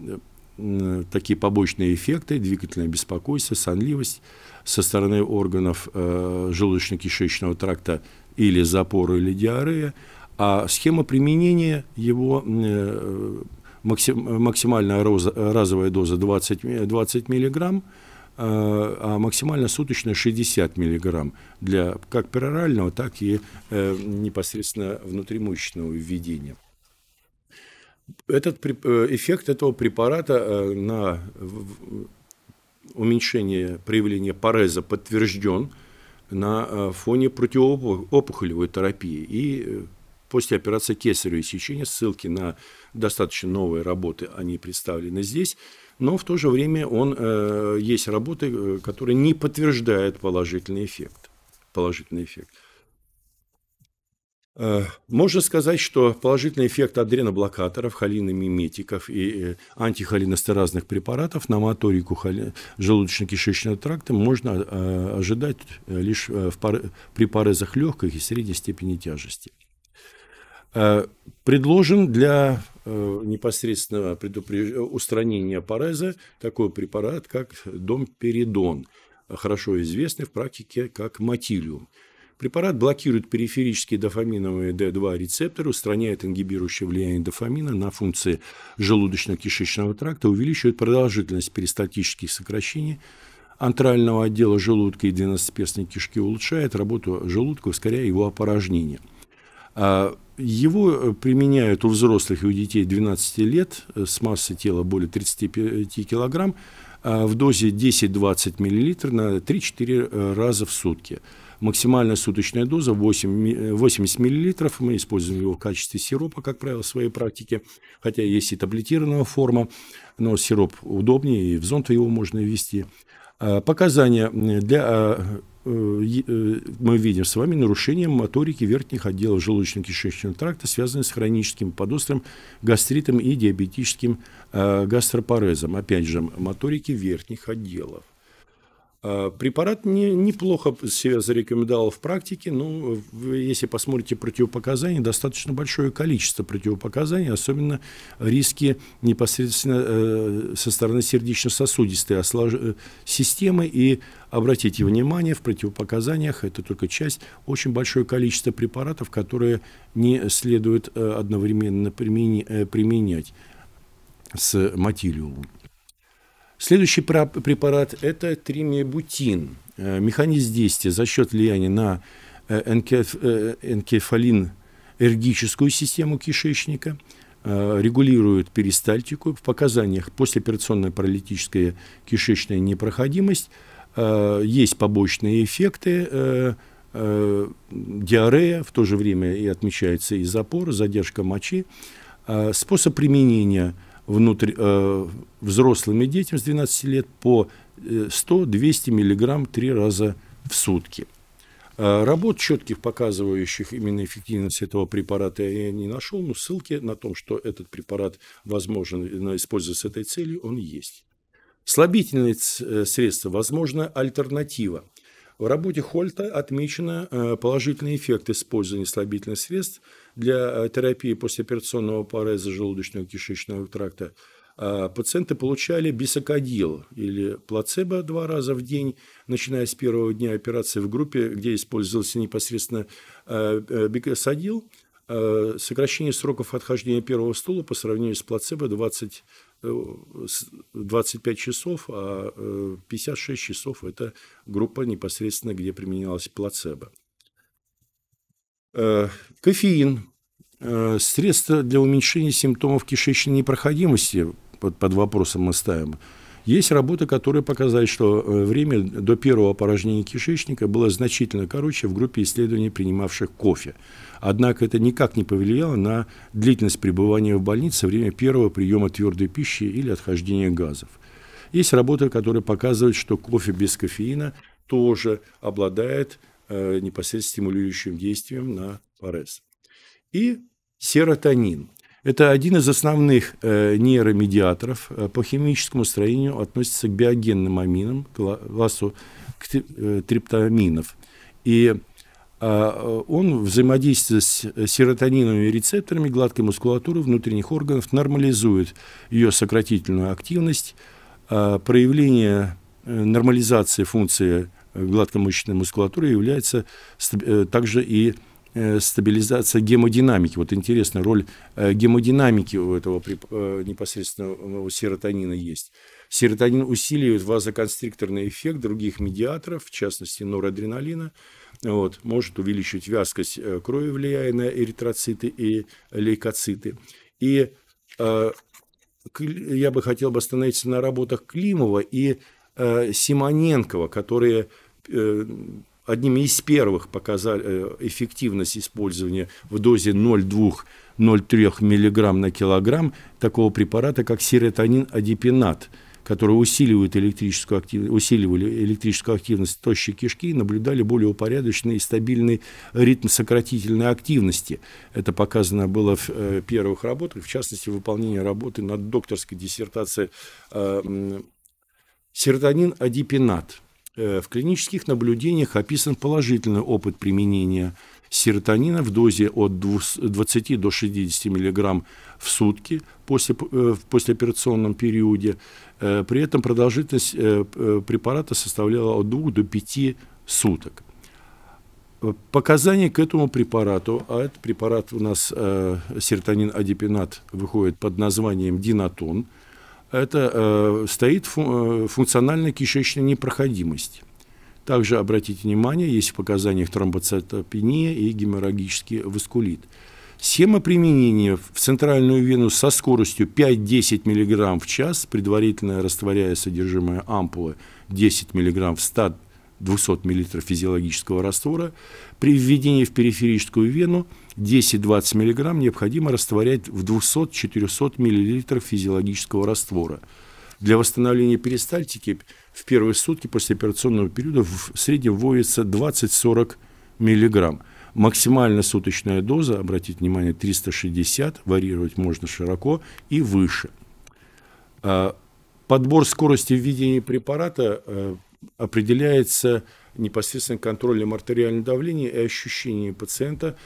побочные эффекты, двигательное беспокойство, сонливость. Со стороны органов желудочно-кишечного тракта или запоры, или диарея. А схема применения его э, максим, максимальная роза, разовая доза двадцать миллиграмм, э, а максимально суточная шестьдесят миллиграмм для как перорального, так и э, непосредственно внутримышечного введения. Этот эффект этого препарата э, на в, уменьшение проявления пареза подтвержден на фоне противоопухолевой терапии. И после операции кесарево сечения, ссылки на достаточно новые работы, они представлены здесь, но в то же время он, есть работы, которые не подтверждают положительный эффект. Положительный эффект. Можно сказать, что положительный эффект адреноблокаторов, холиномиметиков и антихолиностеразных препаратов на моторику желудочно-кишечного тракта можно ожидать лишь в пар... при парезах легких и средней степени тяжести. Предложен для непосредственного предупреж... устранения пареза такой препарат, как домперидон, хорошо известный в практике как мотилиум. Препарат блокирует периферические дофаминовые дэ два рецепторы, устраняет ингибирующее влияние дофамина на функции желудочно-кишечного тракта, увеличивает продолжительность перистальтических сокращений антрального отдела желудка и двенадцатиперстной кишки, улучшает работу желудка, ускоряя его опорожнение. Его применяют у взрослых и у детей двенадцати лет с массой тела более тридцати пяти килограмм в дозе десять-двадцать миллилитров на три-четыре раза в сутки. Максимальная суточная доза восемьдесят миллилитров. Мы используем его в качестве сиропа, как правило, в своей практике. Хотя есть и таблетированная форма, но сироп удобнее, и в зонт его можно ввести. Показания для... мы видим с вами нарушение моторики верхних отделов желудочно-кишечного тракта, связанное с хроническим подострым гастритом и диабетическим гастропарезом. Опять же, моторики верхних отделов. Препарат не, неплохо себя зарекомендовал в практике, но вы, если посмотрите противопоказания, достаточно большое количество противопоказаний, особенно риски непосредственно со стороны сердечно-сосудистой системы. И обратите внимание, в противопоказаниях, это только часть, очень большое количество препаратов, которые не следует одновременно применять с мотилиумом. Следующий препарат – это тримебутин. Механизм действия за счет влияния на энкефалинергическую систему кишечника, регулирует перистальтику. В показаниях послеоперационная паралитическая кишечная непроходимость, есть побочные эффекты, диарея, в то же время и отмечается и запор, задержка мочи. Способ применения – внутрь, э, взрослым и детям с двенадцати лет по сто-двести миллиграмм три раза в сутки. Э, работ четких, показывающих именно эффективность этого препарата, я не нашел, но ссылки на том, что этот препарат возможен использовать с этой целью, он есть. Слабительные средства, возможно, альтернатива. В работе Хольта отмечено положительный эффект использования слабительных средств для терапии послеоперационного пареза желудочно-кишечного тракта. Пациенты получали бисокодил или плацебо два раза в день, начиная с первого дня операции в группе, где использовался непосредственно бисокодил. Сокращение сроков отхождения первого стула по сравнению с плацебо двадцать, двадцать пять часов, а пятьдесят шесть часов – это группа непосредственно, где применялась плацебо. Кофеин – средство для уменьшения симптомов кишечной непроходимости, под, под вопросом мы ставим. Есть работы, которые показали, что время до первого опорожнения кишечника было значительно короче в группе исследований, принимавших кофе. Однако это никак не повлияло на длительность пребывания в больнице во время первого приема твердой пищи или отхождения газов. Есть работы, которые показывают, что кофе без кофеина тоже обладает э, непосредственно стимулирующим действием на парез. И серотонин. Это один из основных нейромедиаторов, по химическому строению относится к биогенным аминам, классу триптаминов. И он взаимодействует с серотониновыми рецепторами гладкой мускулатуры внутренних органов, нормализует ее сократительную активность, проявление нормализации функции гладкомышечной мускулатуры является также и стабилизация гемодинамики. Вот интересная роль гемодинамики у этого непосредственного серотонина есть. Серотонин усиливает вазоконстрикторный эффект других медиаторов, в частности норадреналина. Вот, может увеличить вязкость крови, влияя на эритроциты и лейкоциты. И э, я бы хотел бы остановиться на работах Климова и э, Симоненкова, которые... Э, одними из первых показали эффективность использования в дозе ноль целых две десятых — ноль целых три десятых миллиграмма на килограмм такого препарата, как серотонин-адипинат, которые усиливают электрическую активность, усиливали электрическую активность тощей кишки и наблюдали более упорядоченный и стабильный ритм сократительной активности. Это показано было в первых работах, в частности, выполнение работы над докторской диссертацией серотонин-адипинат. В клинических наблюдениях описан положительный опыт применения серотонина в дозе от двадцати до шестидесяти миллиграмм в сутки после, в послеоперационном периоде. При этом продолжительность препарата составляла от двух до пяти суток. Показания к этому препарату, а этот препарат у нас серотонин-адипинат выходит под названием Динатон, это э, стоит фу, э, функциональная кишечная непроходимость. Также обратите внимание, есть в показаниях тромбоцитопения и геморрагический васкулит. Схема применения в центральную вену со скоростью пять-десять миллиграмм в час, предварительно растворяя содержимое ампулы десять миллиграмм в ста двухсот миллилитрах физиологического раствора. При введении в периферическую вену десять-двадцать миллиграмм необходимо растворять в двухсот-четырёхсот миллилитрах физиологического раствора. Для восстановления перистальтики в первые сутки послеоперационного периода в среднем вводится двадцать-сорок миллиграмм. Максимальная суточная доза, обратите внимание, триста шестьдесят, варьировать можно широко и выше. Подбор скорости введения препарата определяется непосредственно контролем артериального давления и ощущения пациента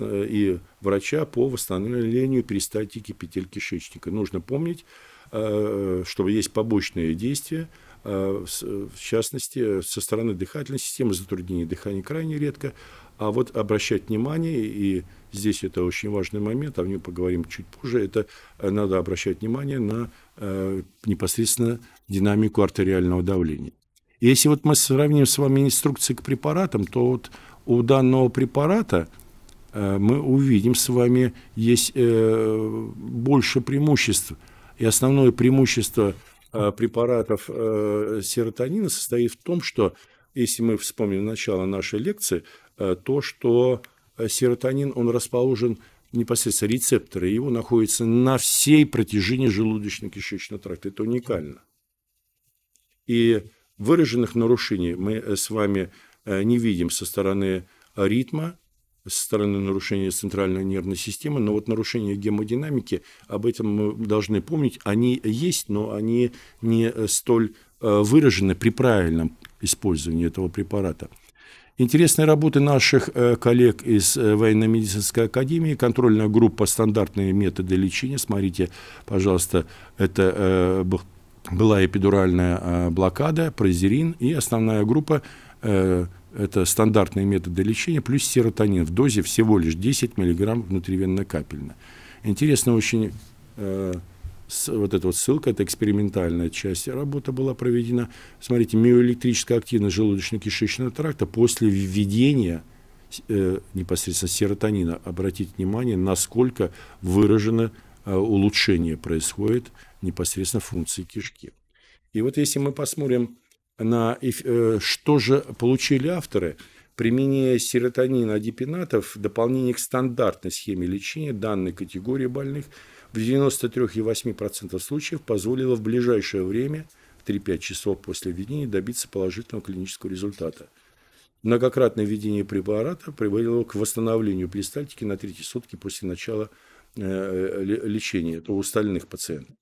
и врача по восстановлению перистальтики петель кишечника. Нужно помнить, что есть побочные действия, в частности, со стороны дыхательной системы, затруднение дыхания крайне редко. А вот обращать внимание, и здесь это очень важный момент, о нем поговорим чуть позже, это надо обращать внимание на непосредственно динамику артериального давления. Если вот мы сравним с вами инструкции к препаратам, то вот у данного препарата мы увидим с вами есть больше преимуществ. И основное преимущество препаратов серотонина состоит в том, что, если мы вспомним начало нашей лекции, то, что серотонин, он расположен непосредственно рецепторы, его находится на всей протяжении желудочно-кишечного тракта. Это уникально. И выраженных нарушений мы с вами не видим со стороны ритма, со стороны нарушения центральной нервной системы, но вот нарушения гемодинамики, об этом мы должны помнить, они есть, но они не столь выражены при правильном использовании этого препарата. Интересные работы наших коллег из Военно-медицинской академии, контрольная группа «Стандартные методы лечения». Смотрите, пожалуйста, это был была эпидуральная блокада, прозерин, и основная группа э, – это стандартные методы лечения плюс серотонин в дозе всего лишь десять миллиграмм внутривенно-капельно. Интересно очень э, с, вот эта вот ссылка, это экспериментальная часть работы была проведена. Смотрите, миоэлектрическая активность желудочно-кишечного тракта после введения э, непосредственно серотонина. Обратите внимание, насколько выражено э, улучшение происходит непосредственно функции кишки. И вот если мы посмотрим на что же получили авторы, применяя серотонин-адипинатов в дополнение к стандартной схеме лечения данной категории больных, в девяноста трёх целых восьми десятых процента случаев позволило в ближайшее время, в три-пять часов после введения, добиться положительного клинического результата. Многократное введение препарата привело к восстановлению перистальтики на третьи сутки после начала лечения у остальных пациентов.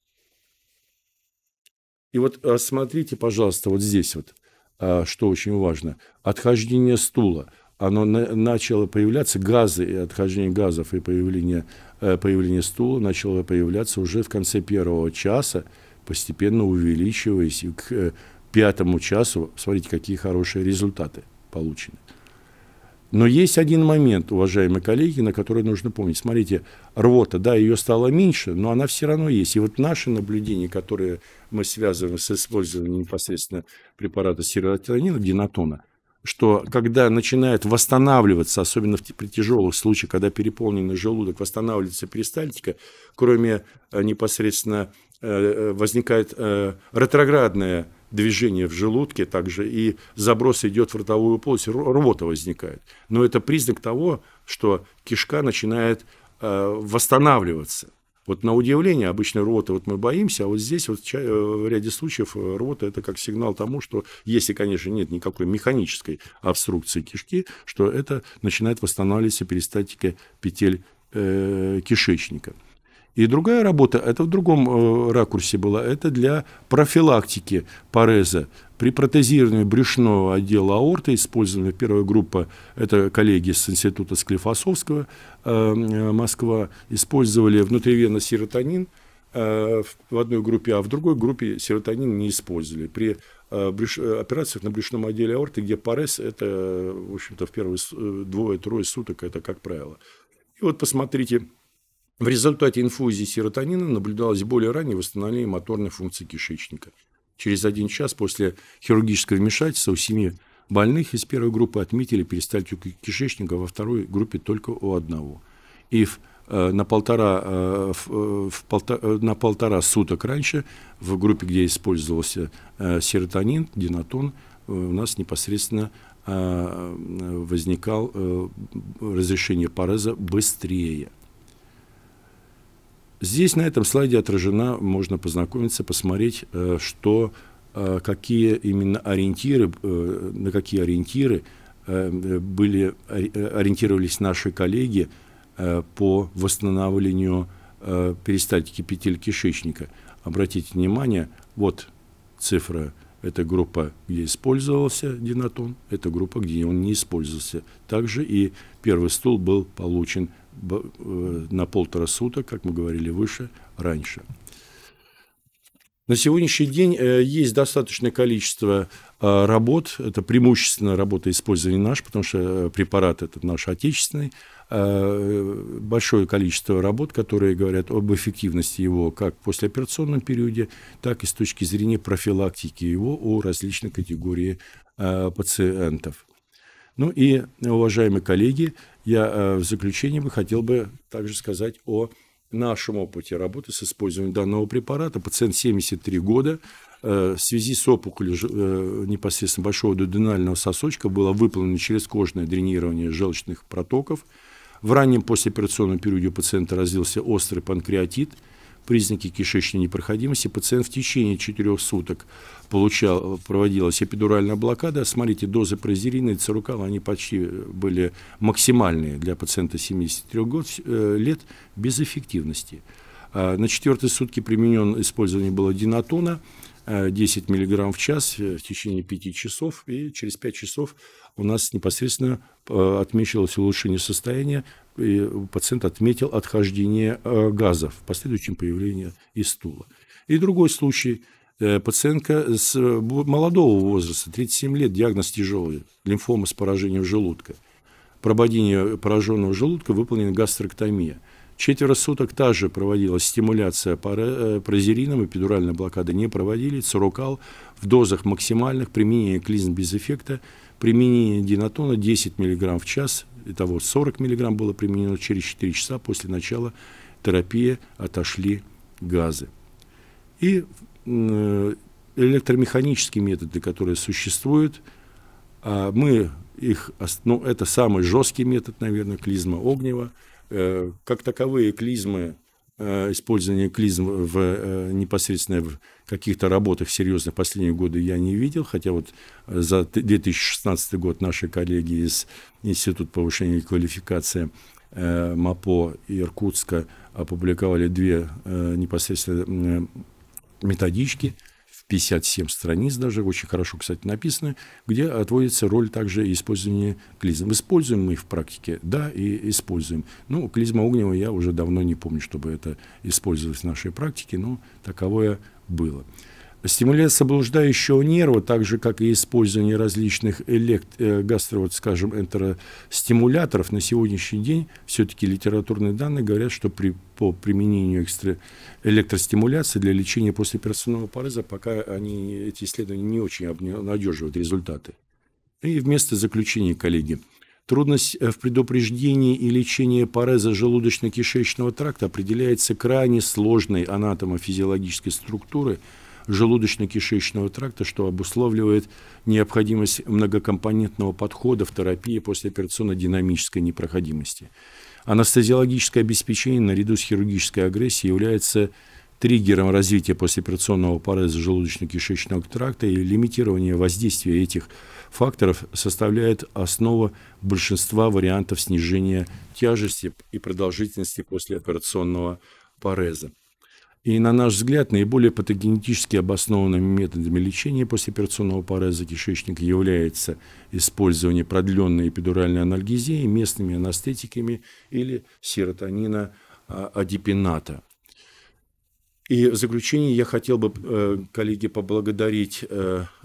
И вот смотрите, пожалуйста, вот здесь вот, что очень важно. Отхождение стула, оно на, начало появляться, газы и отхождение газов и появление, появление стула начало появляться уже в конце первого часа, постепенно увеличиваясь. И к пятому часу, смотрите, какие хорошие результаты получены. Но есть один момент, уважаемые коллеги, на который нужно помнить. Смотрите, рвота, да, ее стало меньше, но она все равно есть. И вот наши наблюдения, которые мы связываем с использованием непосредственно препарата серотонина, динатона, что когда начинает восстанавливаться, особенно при тяжелых случаях, когда переполненный желудок, восстанавливается перистальтика, кроме непосредственно возникает ретроградная движение в желудке, также и заброс идет в ротовую полость, рвота возникает. Но это признак того, что кишка начинает э, восстанавливаться. Вот на удивление, обычно рвота вот мы боимся, а вот здесь вот в ряде случаев рвота – это как сигнал тому, что если, конечно, нет никакой механической обструкции кишки, что это начинает восстанавливаться перистатика петель э, кишечника. И другая работа, это в другом ракурсе была, это для профилактики пареза. При протезировании брюшного отдела аорты использована первая группа, это коллеги с Института Склифосовского, Москва, использовали внутривенно серотонин в одной группе, а в другой группе серотонин не использовали. При операциях на брюшном отделе аорты, где парез, это, в общем-то, в первые двое-трое суток, это как правило. И вот посмотрите. В результате инфузии серотонина наблюдалось более раннее восстановление моторной функции кишечника. Через один час после хирургического вмешательства у семи больных из первой группы отметили перистальтику кишечника, во второй группе только у одного. И в, э, на, полтора, э, в, в полта, э, на полтора суток раньше в группе, где использовался э, серотонин, динатон, э, у нас непосредственно э, возникало э, разрешение пареза быстрее. Здесь на этом слайде отражена, можно познакомиться, посмотреть, что, какие именно ориентиры, на какие ориентиры были, ориентировались наши коллеги по восстановлению перистальтики петель кишечника. Обратите внимание, вот цифра, это группа, где использовался динатон, это группа, где он не использовался. Также и первый стул был получен на полтора суток, как мы говорили выше, раньше. На сегодняшний день есть достаточное количество работ. Это преимущественно работа использования наш, потому что препарат этот наш отечественный. Большое количество работ, которые говорят об эффективности его как в послеоперационном периоде, так и с точки зрения профилактики его у различных категорий пациентов. Ну и, уважаемые коллеги, я в заключение бы хотел бы также сказать о нашем опыте работы с использованием данного препарата. Пациент семьдесят три года. В связи с опухолью непосредственно большого дуоденального сосочка было выполнено черезкожное дренирование желчных протоков. В раннем послеоперационном периоде у пациента развился острый панкреатит. Признаки кишечной непроходимости. Пациент в течение четырёх суток получал, проводилась эпидуральная блокада. Смотрите, дозы прозерина и церукала, они почти были максимальные для пациента семидесяти трёх лет без эффективности. На четвертой сутки применен использование было динатона, десять миллиграмм в час в течение пяти часов, и через пять часов у нас непосредственно отмечалось улучшение состояния, и пациент отметил отхождение газов, последующим появление и стула. И другой случай, пациентка с молодого возраста, тридцати семи лет, диагноз тяжелый, лимфома с поражением желудка. Прободение пораженного желудка выполнена гастректомия. Четверо суток также проводилась стимуляция прозерином, эпидуральная блокада не проводили, церукал в дозах максимальных, применение клизм без эффекта, применение динатона десять миллиграмм в час, итого сорок миллиграмм было применено, через четыре часа после начала терапии отошли газы. И электромеханические методы, которые существуют, мы их, ну, это самый жесткий метод, наверное, клизма Огнева. Как таковые клизмы, использование клизм в, непосредственно в каких-то работах серьезных последние годы я не видел, хотя вот за две тысячи шестнадцатый год наши коллеги из Института повышения квалификации МАПО и Иркутска опубликовали две непосредственно методички, пятьдесят семь страниц даже, очень хорошо, кстати, написаны, где отводится роль также использования клизм. Используем мы их в практике? Да, и используем. Ну, клизма Огнева я уже давно не помню, чтобы это использовалось в нашей практике, но таковое было. Стимуляция блуждающего нерва, так же, как и использование различных элект... гастро, вот, скажем, энтеростимуляторов, на сегодняшний день все-таки литературные данные говорят, что при... по применению экстра... электростимуляции для лечения послеоперационного пареза пока они, эти исследования не очень обнадеживают результаты. И вместо заключения, коллеги, трудность в предупреждении и лечении пареза желудочно-кишечного тракта определяется крайне сложной анатомофизиологической структурой, желудочно-кишечного тракта, что обусловливает необходимость многокомпонентного подхода в терапии послеоперационно-динамической непроходимости. Анестезиологическое обеспечение наряду с хирургической агрессией является триггером развития послеоперационного парализа желудочно-кишечного тракта, и лимитирование воздействия этих факторов составляет основу большинства вариантов снижения тяжести и продолжительности послеоперационного парализа. И, на наш взгляд, наиболее патогенетически обоснованными методами лечения послеоперационного парализа кишечника является использование продленной эпидуральной анальгезии местными анестетиками или серотонина адипината. И в заключение я хотел бы, коллеги, поблагодарить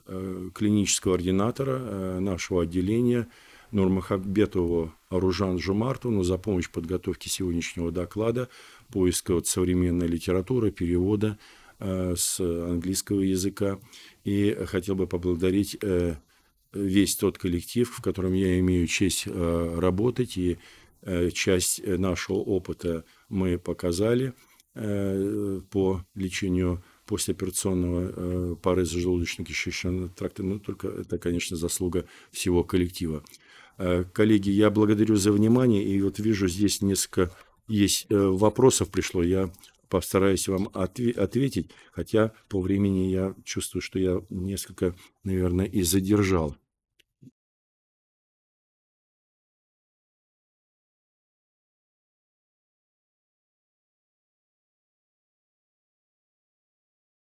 клинического ординатора нашего отделения Нурмахабету Аружан Жумарту за помощь в подготовке сегодняшнего доклада, поиска вот современной литературы, перевода с английского языка. И хотел бы поблагодарить весь тот коллектив, в котором я имею честь работать, и часть нашего опыта мы показали по лечению послеоперационного парализа желудочно-кишечного тракта, но только это, конечно, заслуга всего коллектива. Коллеги, я благодарю за внимание, и вот вижу, здесь несколько есть вопросов пришло, я постараюсь вам ответить, хотя по времени я чувствую, что я несколько, наверное, и задержал.